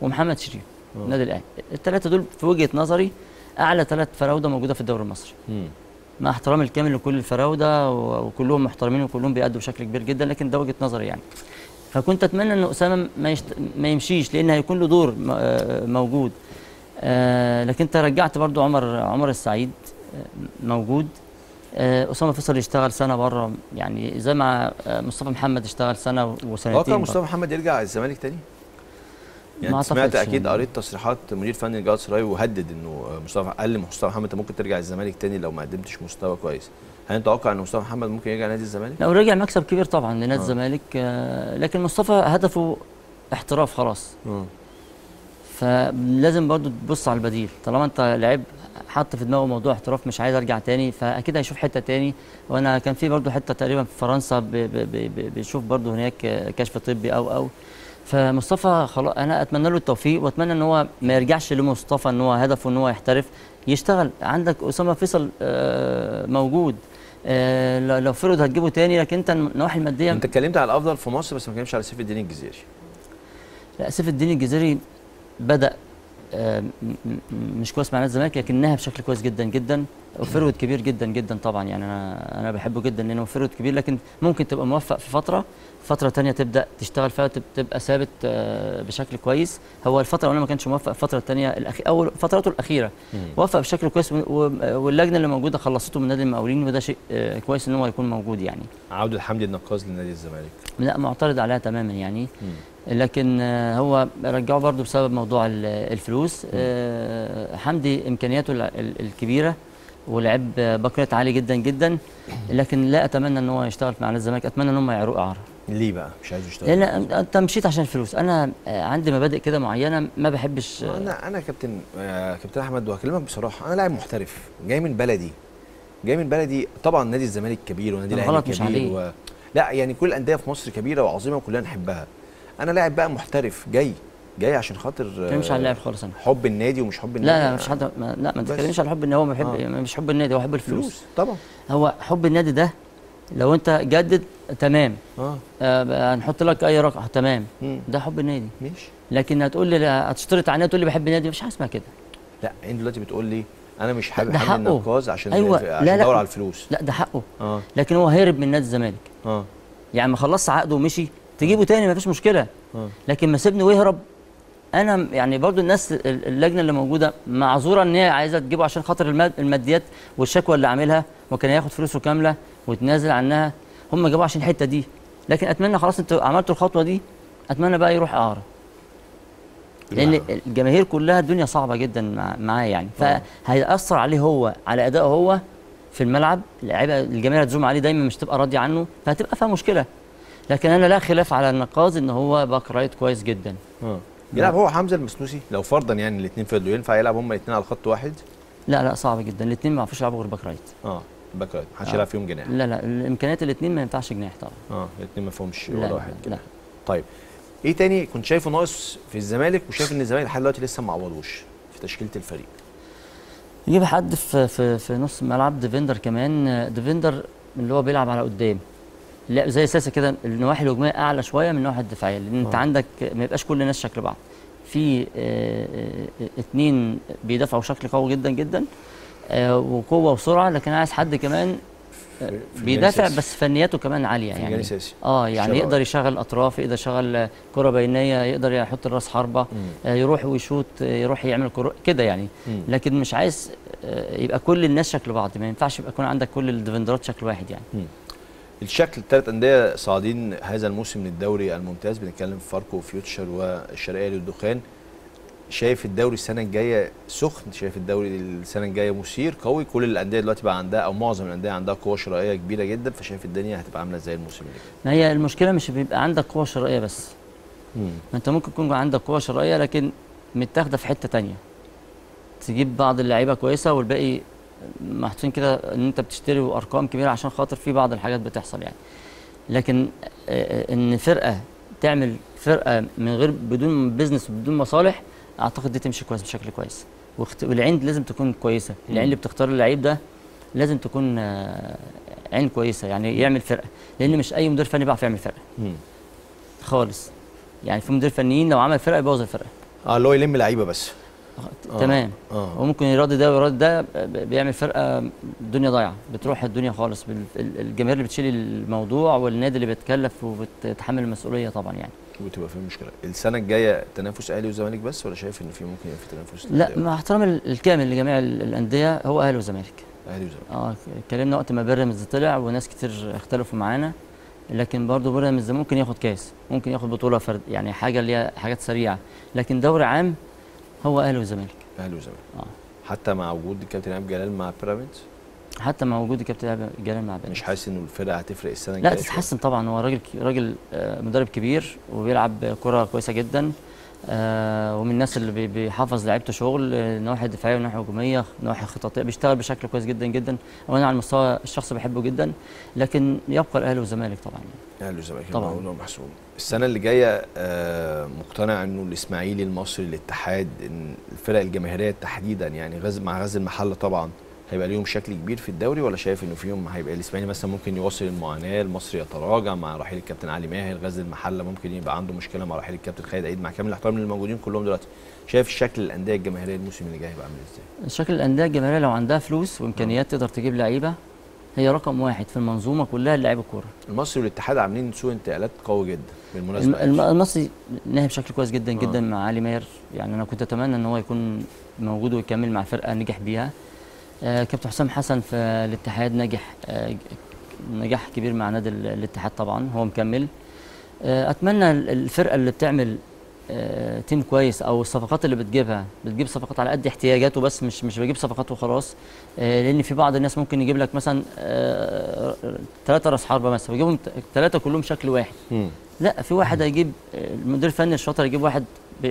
ومحمد شريف النادي الاهلي، الثلاثه دول في وجهه نظري اعلى ثلاث فراوده موجوده في الدوري المصري. مع احترامي الكامل لكل الفراوده وكلهم محترمين وكلهم بيأدوا بشكل كبير جدا، لكن ده وجهه نظري يعني. فكنت اتمنى ان اسامه ما يمشيش لان هيكون له دور موجود. لكن انت رجعت برضو عمر السعيد موجود. اسامه فيصل يشتغل سنه بره يعني، زي ما مصطفى محمد اشتغل سنه وسنتين. كان مصطفى محمد يرجع الزمالك تاني؟ يعني سمعت اكيد، قريت تصريحات مدير فني جراد سراي وهدد انه مصطفى قال لمصطفى محمد انت ممكن ترجع الزمالك تاني لو ما قدمتش مستوى كويس. هل انت تتوقع ان مصطفى محمد ممكن يرجع نادي الزمالك؟ لو رجع مكسب كبير طبعا لنادي الزمالك، لكن مصطفى هدفه احتراف خلاص. فلازم برضو تبص على البديل، طالما انت لعيب حط في دماغه موضوع احتراف مش عايز ارجع تاني، فاكيد هيشوف حته تاني. وانا كان في برضو حته تقريبا في فرنسا بيشوف برضو هناك كشف طبي او فمصطفى خلاص انا اتمنى له التوفيق، واتمنى ان هو ما يرجعش لمصطفى ان هو هدفه ان هو يحترف، يشتغل. عندك اسامه فيصل موجود، لو فرض هتجيبه تاني، لكن انت النواحي الماديه. انت اتكلمت على الافضل في مصر بس ما اتكلمتش على سيف الدين الجزيري. لا، سيف الدين الجزيري بدا مش كويس مع نادي الزمالك، لكنها بشكل كويس جدا جدا، وفرود كبير جدا جدا طبعا يعني. انا بحبه جدا لانه فرود كبير، لكن ممكن تبقى موفق في فتره ثانيه تبدا تشتغل فيها تبقى ثابت بشكل كويس. هو الفتره الاولى ما كانش موفق، الفتره الثانيه اول فتراته الاخيره وفق بشكل كويس، واللجنه اللي موجوده خلصته من نادي المقاولين، وده شيء كويس ان هو يكون موجود يعني. عوده حمدي النقاز لنادي الزمالك؟ لا، معترض عليها تماما يعني. لكن هو رجعه برضه بسبب موضوع الفلوس. حمدي امكانياته الكبيره ولعب بكرات عالي جدا جدا، لكن لا اتمنى ان هو يشتغل مع نادي الزمالك، اتمنى ان هم يعروه اعاره. ليه بقى مش عايز يشتغل؟ لان انت مشيت عشان الفلوس، انا عندي مبادئ كده معينه ما بحبش. انا كابتن احمد، وهكلمك بصراحه، انا لاعب محترف جاي من بلدي. طبعا نادي الزمالك كبير ونادي الاهلي كبير لا يعني كل الانديه في مصر كبيره وعظيمه وكلنا نحبها. انا لاعب بقى محترف جاي عشان خاطر مش على اللاعب خالص. انا حب النادي ومش حب النادي. لا مش حد، لا ما تتكلمش على حب النادي. هو ما بيحب مش حب النادي، هو حب الفلوس طبعا. هو حب النادي ده لو انت جدد تمام هنحط لك اي رقم تمام، ده حب النادي ماشي. لكن هتقول لي هتشترط على النادي تقول لي بحب النادي، مفيش حاجه اسمها كده. لا انت دلوقتي بتقول لي انا مش حابب حد النقاز عشان ادور على الفلوس. لا ده حقه. لكن هو هرب من نادي الزمالك يعني، ما خلصش عقده ومشي تجيبه تاني ما فيش مشكله، لكن ما سيبني ويهرب. انا يعني برضو الناس اللجنه اللي موجوده معذوره ان هي عايزه تجيبه عشان خاطر الماديات والشكوى اللي عاملها، وكان هياخد فلوسه كامله وتنازل عنها، هم جابوه عشان الحته دي. لكن اتمنى خلاص انت عملتوا الخطوه دي، اتمنى بقى يروح اعاره، لان الجماهير كلها الدنيا صعبه جدا معاه يعني، فهيأثر عليه هو، على ادائه هو في الملعب. اللعيبه الجماهير هتزوم عليه دايما، مش تبقى راضيه عنه، فهتبقى فيها مشكله. لكن انا لا خلاف على النقاز ان هو باك رايت كويس جدا. يلعب هو حمزه المسنوسي لو فرضا يعني الاثنين فضلوا، ينفع يلعب هم الاثنين على خط واحد؟ لا صعب جدا، الاثنين ما يعرفوش يلعبوا غير باك رايت. باك رايت ما حدش يلعب فيهم جناح. لا الامكانيات الاثنين ما ينفعش جناح طبعا. الاثنين ما فيهمش ولا واحد. لا طيب ايه تاني كنت شايفه ناقص في الزمالك وشايف ان الزمالك لحد دلوقتي لسه ما عوضوش في تشكيله الفريق؟ يجيب حد في نص الملعب، ديفندر كمان، ديفندر اللي هو بيلعب على قدام، لا زي ساسي كده، النواحي الهجوميه اعلى شويه من النواحي الدفاعيه، لان انت عندك ما يبقاش كل الناس شكل بعض. في اثنين بيدافعوا بشكل قوي جدا جدا وقوه وسرعه، لكن عايز حد كمان بيدافع بس فنياته كمان عاليه يعني. يعني يقدر يشغل اطراف، يقدر يشغل كره بينيه، يقدر يحط الراس حربه، يروح ويشوط، يروح يعمل كره كده يعني. لكن مش عايز يبقى كل الناس شكل بعض، ما ينفعش يبقى يكون عندك كل الديفندرات شكل واحد يعني. الشكل الثلاث انديه صاعدين هذا الموسم للدوري الممتاز، بنتكلم في فاركو وفيوتشر والشرقيه للدخان. شايف الدوري السنه الجايه سخن، شايف الدوري السنه الجايه مثير قوي، كل الانديه دلوقتي بقى عندها او معظم الانديه عندها قوه شرائيه كبيره جدا، فشايف الدنيا هتبقى عامله ازاي الموسم اللي جاي؟ ما هي المشكله مش بيبقى عندك قوه شرائيه بس، ما انت ممكن يكون عندك قوه شرائيه لكن متاخده في حته ثانيه، تجيب بعض اللعيبه كويسه والباقي محطوطين كده ان انت بتشتري وارقام كبيره عشان خاطر في بعض الحاجات بتحصل يعني. لكن ان فرقه تعمل فرقه من غير بدون بزنس وبدون مصالح، اعتقد دي تمشي كويس بشكل كويس. والعين لازم تكون كويسه، العين اللي بتختار اللعيب ده لازم تكون عين كويسه، يعني يعمل فرقه، لان مش اي مدير فني بيعرف يعمل فرقه خالص. يعني في مدير فنيين لو عمل فرقه يبوظ الفرقه، اللي هو يلم لعيبه بس. تمام. وممكن يراضي ده ويراضي ده، بيعمل فرقه الدنيا ضايعه، بتروح الدنيا خالص. الجماهير اللي بتشيل الموضوع والنادي اللي بيتكلف وبتتحمل المسؤوليه طبعا يعني. وتبقى في مشكله. السنه الجايه تنافس اهلي وزمالك بس، ولا شايف ان في ممكن يبقى في تنافس؟ لا، مع احترامي الكامل لجميع الانديه، هو اهلي وزمالك. اهلي وزمالك. اتكلمنا وقت ما بيراميدز طلع وناس كتير اختلفوا معانا، لكن برضه بيراميدز ممكن ياخد كاس، ممكن ياخد بطوله فرد، يعني حاجه اللي هي حاجات سريعه، لكن دوري عام هو اهلي وزمالك. اهلي وزمالك. حتى مع وجود الكابتن ايهاب جلال مع بيراميدز، حتى مع وجود الكابتن ايهاب جلال مع بيراميدز، مش حاسس ان الفرقه هتفرق السنه الجايه؟ لا تتحسن طبعا، هو راجل مدرب كبير وبيلعب كره كويسه جدا، ومن الناس اللي بيحافظ لعيبته شغل، النواحي الدفاعيه والنواحي الهجوميه، النواحي الخططيه، بيشتغل بشكل كويس جدا جدا، وانا على المستوى الشخصي بحبه جدا، لكن يبقى الاهلي والزمالك طبعا. الاهلي والزمالك طبعا محسوب. السنه اللي جايه مقتنع انه الاسماعيلي، المصري، الاتحاد، الفرق الجماهيريه تحديدا يعني مع غزل المحله طبعا هيبقى ليهم شكل كبير في الدوري، ولا شايف انه فيهم هيبقى الاسماعيلي مثلا ممكن يواصل المعاناه، المصري يتراجع مع رحيل الكابتن علي ماهر، غزل المحله ممكن يبقى عنده مشكله مع رحيل الكابتن خالد عيد، مع كامل الاحترام للموجودين كلهم دلوقتي، شايف شكل الانديه الجماهيريه الموسم اللي جاي هيبقى عامل ازاي؟ شكل الانديه الجماهيريه لو عندها فلوس وامكانيات تقدر تجيب لعيبه، هي رقم واحد في المنظومه كلها لعيبه الكوره. المصري والاتحاد عاملين سوق انتقالات قوي جدا بالمناسبه. المصري نهى بشكل كويس جدا جدا مع علي ماهر، يعني انا كنت اتمنى ان هو يكون موجود ويكمل مع فرقه نجح بيها. كابتن حسام حسن في الاتحاد نجح نجاح كبير مع نادي الاتحاد طبعا، هو مكمل. اتمنى الفرقه اللي بتعمل تيم كويس، او الصفقات اللي بتجيب صفقات على قد احتياجاته بس، مش بجيب صفقات وخلاص، لان في بعض الناس ممكن يجيب لك مثلا 3 راس حربه مثلا ويجيبهم 3 كلهم شكل واحد. لا، في واحد هيجيب المدير الفني الشاطر، يجيب واحد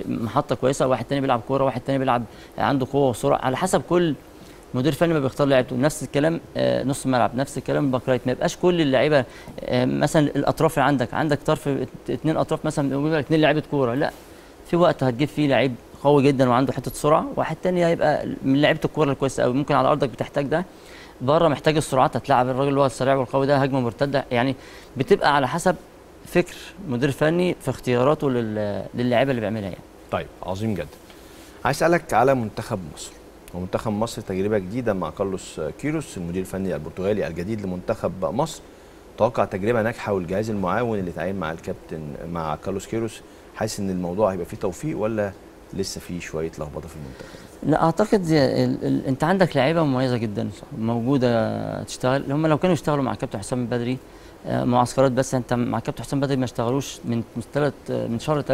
محطه كويسه، واحد ثاني بيلعب كوره، واحد ثاني بيلعب عنده قوه وسرعه، على حسب كل مدير فني ما بيختار لعيبته. نفس الكلام نص ملعب، نفس الكلام باك رايت، ما يبقاش كل اللعيبه مثلا الاطراف اللي عندك طرف 2 اطراف مثلا بيجيب لك 2 لعيبه كوره، لا، في وقت هتجيب فيه لعيب قوي جدا وعنده حته سرعه، واحد ثاني هيبقى من لعيبه الكوره الكويسه قوي، ممكن على ارضك بتحتاج ده، بره محتاج السرعات، هتلاعب الراجل اللي هو السريع والقوي ده هجمه مرتده، يعني بتبقى على حسب فكر مدير فني في اختياراته للعيبه اللي بيعملها يعني. طيب، عظيم جدا. عايز اسالك على منتخب مصر، ومنتخب مصر تجربه جديده مع كارلوس كيروس المدير الفني البرتغالي الجديد لمنتخب مصر، توقع تجربه ناجحه، والجهاز المعاون اللي اتعين مع الكابتن مع كارلوس كيروس، حاسس ان الموضوع هيبقى فيه توفيق ولا لسه فيه شويه لخبطه في المنتخب؟ لا، اعتقد انت عندك لعيبه مميزه جدا موجوده تشتغل، هم لو كانوا يشتغلوا مع كابتن حسام البدري معسكرات بس، انت مع كابتن حسام بدري ما اشتغلوش من شهر 3،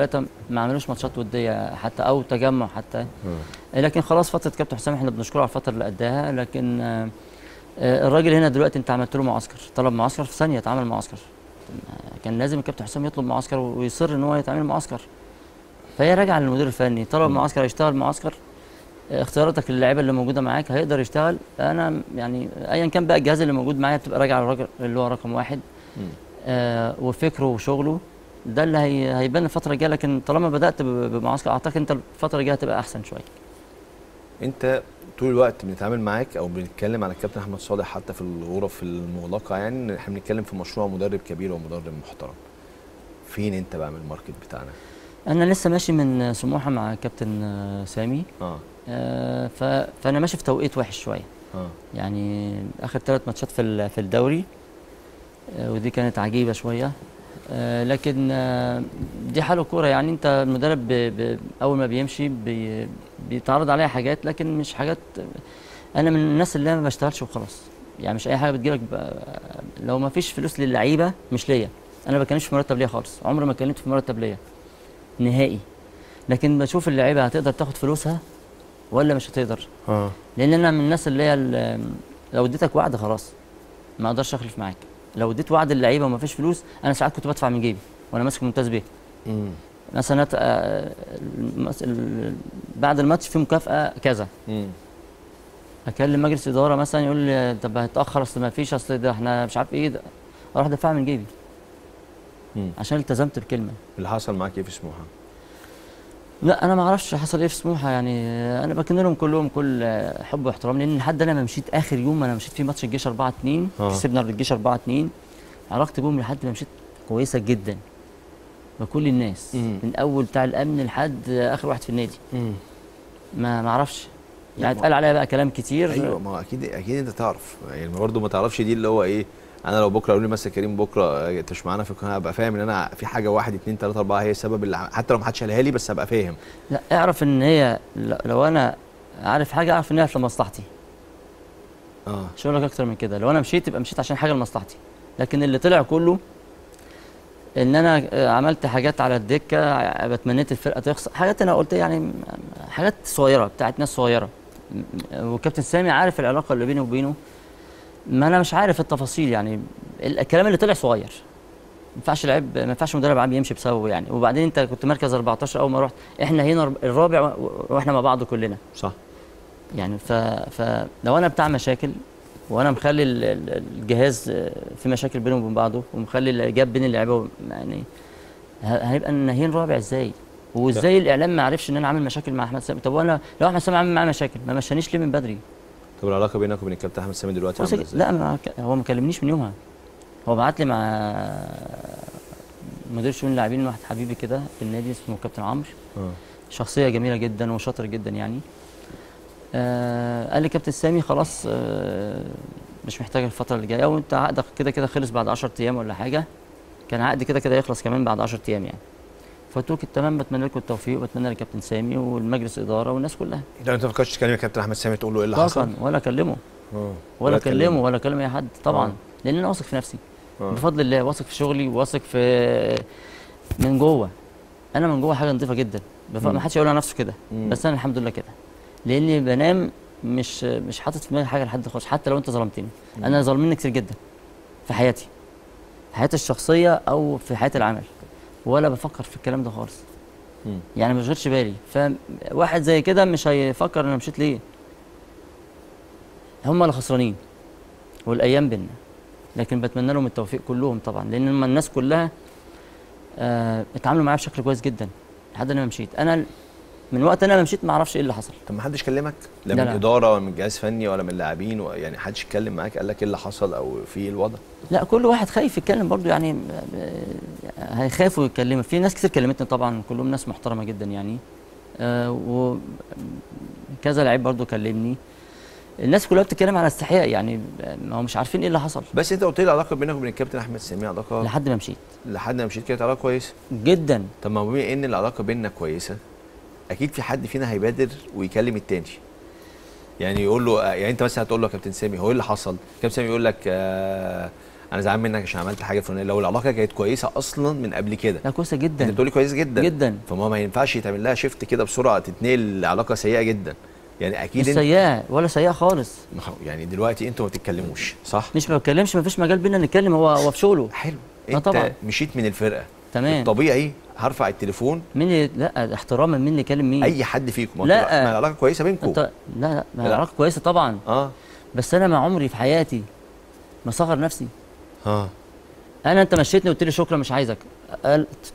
ما عملوش ماتشات وديه حتى او تجمع حتى، لكن خلاص فتره كابتن حسام احنا بنشكره على الفتره اللي قداها، لكن الراجل هنا دلوقتي انت عملت له معسكر، طلب معسكر في ثانيه، اتعمل معسكر. كان لازم الكابتن حسام يطلب معسكر ويصر ان هو يتعمل معسكر، فهي راجعه للمدير الفني، طلب معسكر، هيشتغل معسكر، اختياراتك للعيبه اللي موجوده معاك هيقدر يشتغل. انا يعني ايا كان بقى الجهاز اللي موجود معايا بتبقى راجعه للراجل اللي هو رقم واحد، وفكره وشغله ده اللي هيبان الفتره الجايه، لكن طالما بدات بمعسكر اعتقد انت الفتره الجايه هتبقى احسن شويه. انت طول الوقت بنتعامل معاك او بنتكلم على الكابتن احمد صالح حتى في الغرف المغلقه، يعني احنا بنتكلم في مشروع مدرب كبير ومدرب محترم. فين انت بقى من الماركت بتاعنا؟ انا لسه ماشي من سموحه مع كابتن سامي، فانا ماشي في توقيت وحش شويه، يعني اخر 3 ماتشات في الدوري، ودي كانت عجيبه شويه، لكن دي حاله كوره، يعني انت المدرب اول ما بيمشي بيتعرض عليها حاجات، لكن مش حاجات، انا من الناس اللي ما بشتغلش وخلاص، يعني مش اي حاجه بتجيلك، لو ما فيش فلوس للعيبه مش ليا، انا ما بكلمش في مرتب ليا خالص، عمري ما اتكلمت في مرتب ليا نهائي، لكن بشوف اللعيبه هتقدر تاخد فلوسها ولا مش هتقدر، لان انا من الناس اللي هي لو اديتك وعد خلاص ما اقدرش اخلف معاك، لو اديت وعد اللعيبه وما فيش فلوس، انا ساعات كنت بدفع من جيبي وانا ماسك ممتاز بيه. مثلا بعد الماتش في مكافاه كذا، اكلم مجلس اداره مثلا يقول لي طب هتاخر، اصل ما فيش، اصل ده احنا مش عارف ايه ده، اروح دفع من جيبي عشان التزمت بكلمه. اللي حصل معاك ايه في سموحه؟ لا انا ما اعرفش حصل ايه في سموحه، يعني انا بكن لهم كلهم كل حب واحترام، لان لحد انا ما مشيت اخر يوم انا مشيت في ماتش الجيش 4-2 كسبنا الجيش 4-2، علاقتي بهم لحد ما مشيت كويسه جدا بكل الناس من اول بتاع الامن لحد اخر واحد في النادي. ما اعرفش يعني اتقال عليا بقى كلام كتير. ايوه ما اكيد اكيد انت تعرف يعني، برضه ما تعرفش دي اللي هو ايه. انا لو بكره قالوا لي مثلا كريم بكره انت مش معانا في القناه، هبقى فاهم ان انا في حاجه 1 2 3 4 هي السبب اللي حتى لو ما حدش قالها لي، بس هبقى فاهم. لا اعرف ان هي لو انا عارف حاجه اعرف ان هي في مصلحتي. مش هقول لك اكتر من كده، لو انا مشيت يبقى مشيت عشان حاجه لمصلحتي، لكن اللي طلع كله ان انا عملت حاجات على الدكه، بتمنيت الفرقه تخسر، حاجات انا قلت يعني حاجات صغيره بتاعت ناس صغيره. وكابتن سامي عارف العلاقه اللي بيني وبينه، ما انا مش عارف التفاصيل يعني، الكلام اللي طلع صغير. ما ينفعش لعيب، ما ينفعش مدرب عام يمشي بسببه يعني. وبعدين انت كنت مركز 14 اول ما رحت، احنا هنا الرابع واحنا مع بعض كلنا. صح. يعني فلو انا بتاع مشاكل وانا مخلي الجهاز في مشاكل بينهم وبين بعضه، ومخلي الجاب بين اللعيبه، يعني هنبقى ناهين رابع ازاي؟ وازاي الاعلام ما عرفش ان انا عامل مشاكل مع احمد سامي؟ طب وانا لو احمد سامي عامل معايا مشاكل ما مشانيش ليه من بدري؟ طب العلاقه بينك وبين الكابتن احمد سامي دلوقتي عامله ازاي؟ لا هو ما كلمنيش من يومها، هو بعت لي مع مدير شؤون اللاعبين واحد حبيبي كده في النادي اسمه كابتن عمرو، شخصيه جميله جدا وشاطر جدا يعني. قال لي كابتن سامي خلاص مش محتاج الفتره اللي جايه، وانت عقدك كده كده خلص بعد 10 ايام ولا حاجه، كان عقد كده كده يخلص كمان بعد 10 ايام يعني. فاتوك تمام، بتمنى لكم التوفيق وبتمنى لكابتن سامي والمجلس الاداره والناس كلها. لا انت ما فكرتش تكلم كابتن احمد سامي تقول له ايه اللي حصل؟ طبعا ولا اكلمه ولا اكلمه ولا اكلم اي حد طبعا، لان انا واثق في نفسي بفضل الله، واثق في شغلي، واثق في من جوه، انا من جوه حاجه نظيفه جدا، ما حدش يقول على نفسه كده، بس انا الحمد لله كده، لاني بنام مش حاطط في دماغي حاجه لحد خالص، حتى لو انت ظلمتني. انا ظالمني كتير جدا في حياتي، في حياتي الشخصيه او في حياتي العمل، ولا بفكر في الكلام ده خالص. يعني ما بشغلش بالي، فواحد زي كده مش هيفكر انا مشيت ليه. هم اللي خسرانين والايام بينا، لكن بتمنى لهم التوفيق كلهم طبعا، لان هم الناس كلها اتعاملوا معايا بشكل كويس جدا لحد انا ما مشيت. انا من وقت انا ما مشيت ما اعرفش ايه اللي حصل. طب ما حدش كلمك؟ لا من الاداره ولا من جهاز فني ولا من اللاعبين، يعني حدش اتكلم معاك قال لك ايه اللي حصل او في ايه الوضع؟ لا كل واحد خايف يتكلم برضه يعني، هيخافوا يتكلموا. في ناس كتير كلمتني طبعا، كلهم ناس محترمه جدا يعني، وكذا لعيب برضه كلمني. الناس كلها بتتكلم على استحياء يعني، ما هو مش عارفين ايه اللي حصل. بس انت قلت لي العلاقه بينك وبين الكابتن احمد سامي علاقه لحد ما مشيت، لحد ما مشيت كانت علاقه كويسه جدا. طب ما بما ان العلاقه بيننا كويسه، اكيد في حد فينا هيبادر ويكلم التاني، يعني يقول له، يعني انت مثلا هتقول له يا كابتن سامي هو ايه اللي حصل؟ كابتن سامي يقول لك انا زعلان منك عشان عملت حاجه فلانيه. لو العلاقه كانت كويسه اصلا من قبل كده. لا كويسه جدا. انت بتقول لي كويسه جدا جدا، فما ما ينفعش يتعمل لها شيفت كده بسرعه تتنقل لعلاقه سيئه جدا يعني. اكيد مش سيئه ولا سيئه خالص يعني. دلوقتي انتوا ما بتتكلموش صح؟ مش ما بتكلمش، ما فيش مجال بينا نتكلم، هو في شغله. حلو انت طبعا مشيت من الفرقه تمام، الطبيعي هرفع التليفون مين؟ لا احتراما مين اللي يكلم مين؟ اي حد فيكم. لا ما العلاقه كويسه بينكم. لا ما العلاقه كويسه طبعا. بس انا ما عمري في حياتي ما صغر نفسي. انا انت مشيتني وقلت لي شكرا مش عايزك،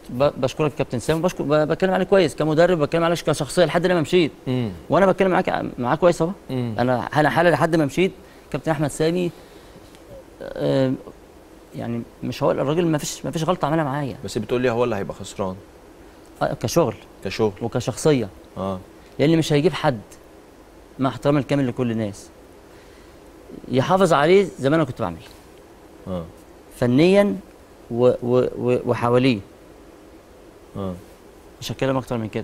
بشكرك كابتن سامي، بشكر بتكلم عليك كويس كمدرب، بتكلم عليك كشخصيه لحد ما مشيت. وانا بتكلم معاك كويس اهو. انا حاله لحد ما مشيت كابتن احمد سامي، يعني مش هو الراجل، ما فيش غلطه عملها معايا. بس بتقول لي هو اللي هيبقى خسران كشغل وكشخصيه، لان مش هيجيب حد مع احترام الكامل لكل الناس يحافظ عليه زي ما انا كنت بعمل فنيا وحواليه. مش هتكلم اكتر من كده.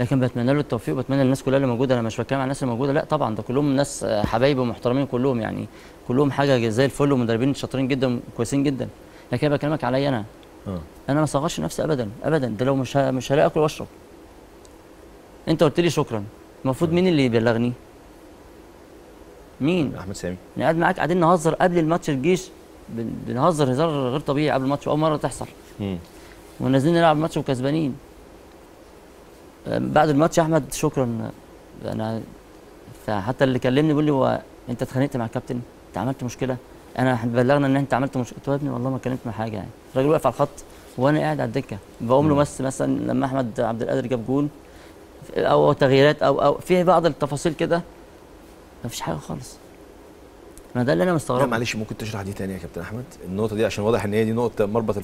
لكن بتمنى له التوفيق، وبتمنى للناس كلها اللي موجوده. انا مش بتكلم على الناس اللي موجوده، لا طبعا ده كلهم ناس حبايبي ومحترمين كلهم يعني، كلهم حاجه زي الفل ومدربين شاطرين جدا وكويسين جدا، لكن انا بكلمك عليا انا. انا ما صغرش نفسي ابدا ابدا. ده لو مش هلاقي اكل واشرب. انت قلت لي شكرا، المفروض مين اللي يبلغني؟ مين؟ احمد سامي. انا قاعد معاك قاعدين نهزر قبل الماتش، الجيش بنهزر هزار غير طبيعي قبل الماتش، اول مره تحصل. ونازلين نلعب ماتش وكسبانين. بعد الماتش يا احمد شكرا، انا حتى اللي كلمني بيقول لي هو انت اتخانقت مع الكابتن؟ انت عملت مشكله؟ انا بلغنا ان انت عملت مشكله. قلت له يا ابني والله ما اتكلمت مع حاجه يعني، الراجل واقف على الخط وانا قاعد على الدكه. بقوم له بس مثلا لما احمد عبد القادر جاب جول او تغييرات او في بعض التفاصيل كده مفيش حاجه خالص. ما ده اللي انا مستغرب. معلش ممكن تشرح دي تاني يا كابتن احمد النقطه دي، عشان واضح ان هي دي نقطه مربط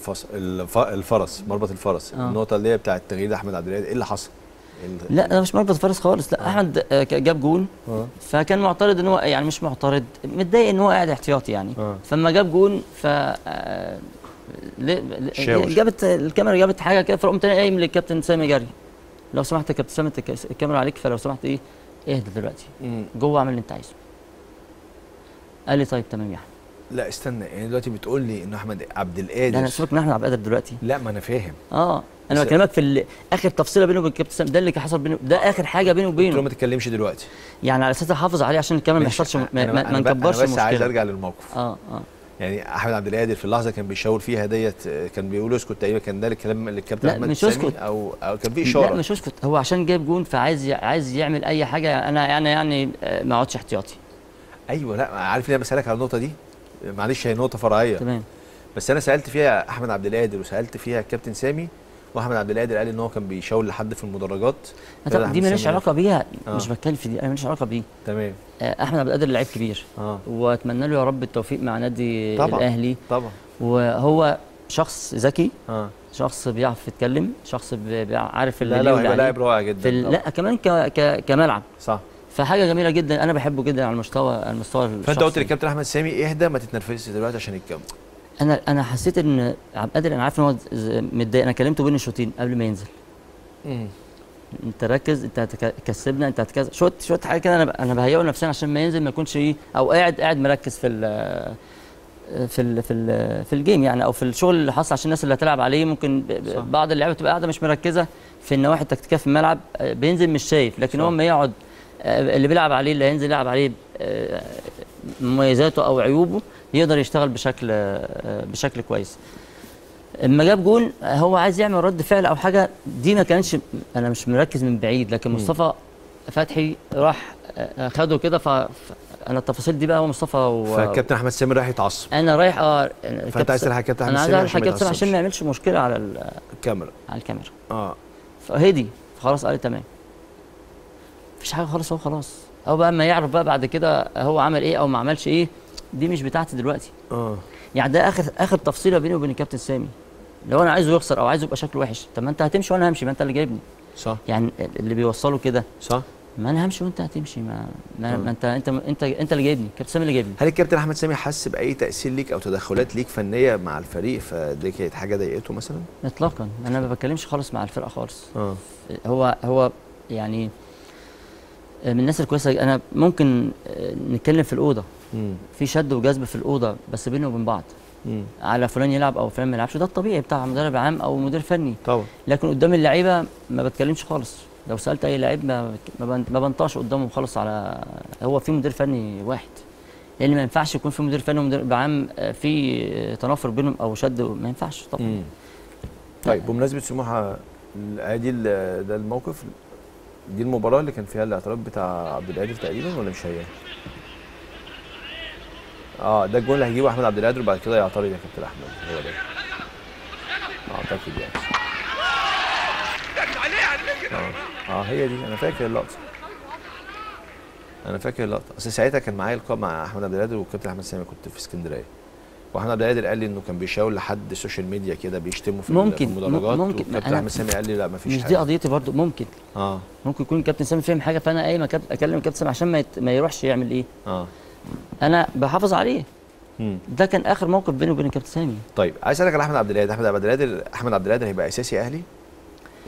الفرس مربط الفرس النقطه اللي هي بتاعه تغيير احمد عبد القادر. ايه اللي حصل؟ لا ده مش مربط فرس خالص. لا احمد جاب جول فكان معترض ان هو يعني مش معترض، متضايق ان هو قاعد احتياطي يعني فلما جاب جول ف جابت الكاميرا جابت حاجه كده، فقمت قايم للكابتن سامي جري لو سمحت يا كابتن سامي الكاميرا عليك، فلو سمحت ايه اهدى دلوقتي جوه اعمل اللي انت عايزه. قال لي طيب تمام يا احمد. لا استنى، يعني دلوقتي بتقول لي ان احمد عبد القادر، انا سيبك من احمد عبد القادر دلوقتي. لا ما انا فاهم انا بكلمك في اخر تفصيله بينه وبين الكابتن سامي، ده اللي حصل بينه، ده اخر حاجه بينه وبينه. قلت له ما تتكلمش دلوقتي يعني على اساس احافظ عليه عشان الكلام ما يحصلش، ما نكبرش المشكله. بس عايز ارجع للموقف يعني احمد عبد القادر في اللحظه كان بيشاور فيها ديت، كان بيقول له اسكت تقريبا، كان ده الكلام اللي الكابتن احمد سامي او كان في اشاره. لا مش اسكت، هو عشان جايب جون فعايز يعمل اي حاجه. انا يعني ما اقعدش احتياطي. ايوه لا عارف ليه بسالك على النقطه دي؟ معلش هي نقطه فرعيه تمام، بس انا سالت فيها احمد عبد القادر وسالت فيها الكابتن سامي، واحمد عبد القادر قال ان هو كان بيشاور لحد في المدرجات. دي ماليش علاقه بيها مش بتكلم في دي، انا ماليش علاقه بيه تمام. احمد عبد القادر لعيب كبير واتمنى له يا رب التوفيق مع نادي طبعًا. الاهلي طبعا، وهو شخص ذكي شخص بيعرف يتكلم، شخص عارف اللي بيعمله. لا هو لاعب رائع جدا لا كمان كملعب صح، فحاجه جميله جدا انا بحبه جدا على المستوى الشخصي. فانت قلت للكابتن احمد سامي اهدى ما تتنرفزش دلوقتي عشان يتكلم. انا حسيت ان عبد القادر انا عارف ان هو متضايق، انا كلمته بين الشوطين قبل ما ينزل. انت ركز، انت هتكسبنا، انت هتكسب شويه حاجه كده. انا بهيئه نفسيا عشان ما ينزل ما يكونش ايه او قاعد مركز في ال في ال في ال في الجيم يعني او في الشغل اللي حصل، عشان الناس اللي هتلعب عليه ممكن بعض اللعيبه تبقى قاعده مش مركزه في النواحي التكتيكيه في الملعب، بينزل مش شايف. لكن هو لما يقعد اللي بيلعب عليه اللي هينزل يلعب عليه مميزاته او عيوبه يقدر يشتغل بشكل كويس. اما جاب جول هو عايز يعمل رد فعل او حاجه، دي ما كانش انا مش مركز من بعيد، لكن مصطفى فتحي راح خده كده انا التفاصيل دي بقى هو مصطفى فالكابتن احمد سامي رايح يتعصب. انا رايح فانت عايز تلحق الكابتن احمد سامي، انا عايز الحق الكابتن عشان ما يعملش مشكله على الكاميرا فهدي خلاص قال تمام مفيش حاجه خالص. هو خلاص هو بقى ما يعرف بقى بعد كده هو عمل ايه او ما عملش ايه، دي مش بتاعتي دلوقتي يعني ده اخر تفصيله بيني وبين الكابتن سامي. لو انا عايزه يخسر او عايزه يبقى شكله وحش، طب ما انت هتمشي وانا همشي، ما انت اللي جايبني صح، يعني اللي بيوصله كده صح، ما انا همشي وانت هتمشي، ما انت اللي جايبني، كابتن سامي اللي جايبني. هل الكابتن احمد سامي حس باي تاثير ليك او تدخلات ليك فنيه مع الفريق فدي كانت حاجه ضايقته مثلا؟ اطلاقا انا ما بتكلمش خالص مع الفرقه خالص هو يعني من الناس الكويسه. انا ممكن نتكلم في الاوضه في شد وجذب في الاوضه بس بيننا وبين بعض على فلان يلعب او فلان ما يلعبش، ده الطبيعي بتاع مدرب عام او مدير فني طبعا. لكن قدام اللعيبه ما بتكلمش خالص، لو سالت اي لعيب ما بنطقش قدامهم خالص على هو في مدير فني واحد، لان ما ينفعش يكون في مدير فني ومدرب عام في تنافر بينهم او شد، ما ينفعش طبعا. طيب بمناسبه سموحه ادي ده الموقف، دي المباراه اللي كان فيها الاعتراض بتاع عبد القادر تقريبا ولا مش هي؟ ده الجول اللي هيجيبه احمد عبد القادر وبعد كده يعترض يا كابتن احمد، هو ده اعتقد يعني هي دي. انا فاكر اللقطه، اصل ساعتها كان معايا لقاء مع احمد عبد القادر والكابتن احمد سامي، كنت في اسكندريه، واحمد عبد القادر قال لي انه كان بيشاور لحد السوشيال ميديا كده بيشتمه في المدرجات، والكابتن احمد سامي قال لي لا مفيش حاجه، مش دي قضيتي برضو. ممكن ممكن يكون الكابتن سامي فاهم حاجه، فانا قايم اكلم الكابتن سامي عشان ما يروحش يعمل ايه انا بحافظ عليه. ده كان اخر موقف بيني وبين الكابتن سامي. طيب عايز اسالك على احمد عبد القادر، احمد عبد القادر هيبقى اساسي اهلي،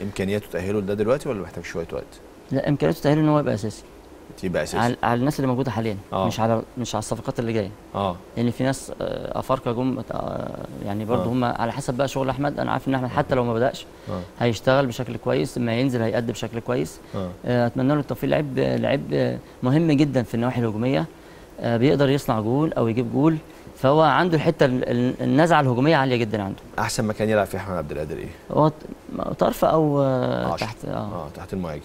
امكانياته تاهله لده دلوقتي ولا محتاج شويه وقت؟ لا امكانياته تاهله ان هو يبقى اساسي، على الناس اللي موجوده حاليا مش على الصفقات اللي جايه لان يعني في ناس افارقه جم يعني برضه هم على حسب بقى شغل احمد. انا عارف ان احمد حتى لو ما بداش هيشتغل بشكل كويس، ما ينزل هيأدي بشكل كويس اتمنى له التوفيق. لعيب مهم جدا في النواحي الهجوميه، بيقدر يصنع جول او يجيب جول، فهو عنده الحته النزعه الهجوميه عاليه جدا عنده. احسن مكان يلعب فيه احمد عبد القادر ايه؟ هو طرف او تحت تحت المهاجم.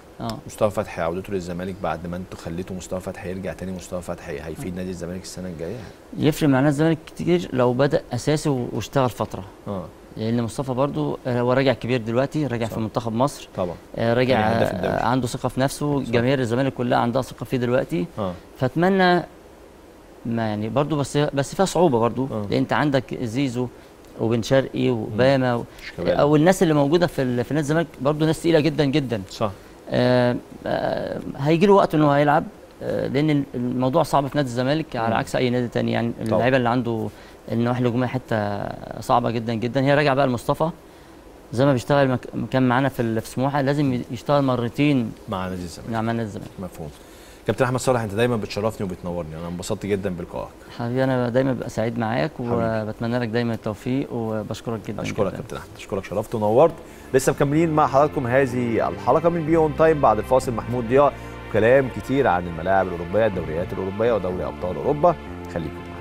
مصطفى فتحي عودته للزمالك بعد ما انتوا خليتوا مصطفى فتحي يرجع تاني، مصطفى فتحي هيفيد نادي الزمالك السنه الجايه؟ يفرق مع نادي الزمالك كتير لو بدا اساسي واشتغل فتره لان مصطفى برضو هو راجع كبير دلوقتي، راجع في منتخب مصر طبعا، راجع عنده ثقه في نفسه، جماهير الزمالك كلها عندها ثقه فيه دلوقتي. فاتمنى ما يعني برضو بس فيها صعوبه برضو، لان انت عندك زيزو وبن شرقي وباما او الناس اللي موجوده في نادي الزمالك برضو ناس ثقيله جدا جدا. صح. هيجي له وقت انه هيلعب، لان الموضوع صعب في نادي الزمالك على عكس اي نادي ثاني. يعني اللعيبه اللي عنده النواحي الهجوميه حته صعبه جدا جدا. هي راجعه بقى لمصطفى زي ما بيشتغل كان معانا في سموحه، لازم يشتغل مرتين مع نادي الزمالك. مع نادي الزمالك. مفهوم. كابتن احمد صالح، انت دايما بتشرفني وبتنورني، انا انبسطت جدا بلقائك حبيبي. انا دايما ببقى سعيد معاك وبتمنى لك دايما التوفيق وبشكرك جدا. اشكرك يا كابتن احمد، اشكرك، شرفت ونورت. لسه مكملين مع حضراتكم هذه الحلقه من بي اون تايم. بعد الفاصل محمود ضياء وكلام كتير عن الملاعب الاوروبيه، الدوريات الاوروبيه ودوري ابطال اوروبا. خليكم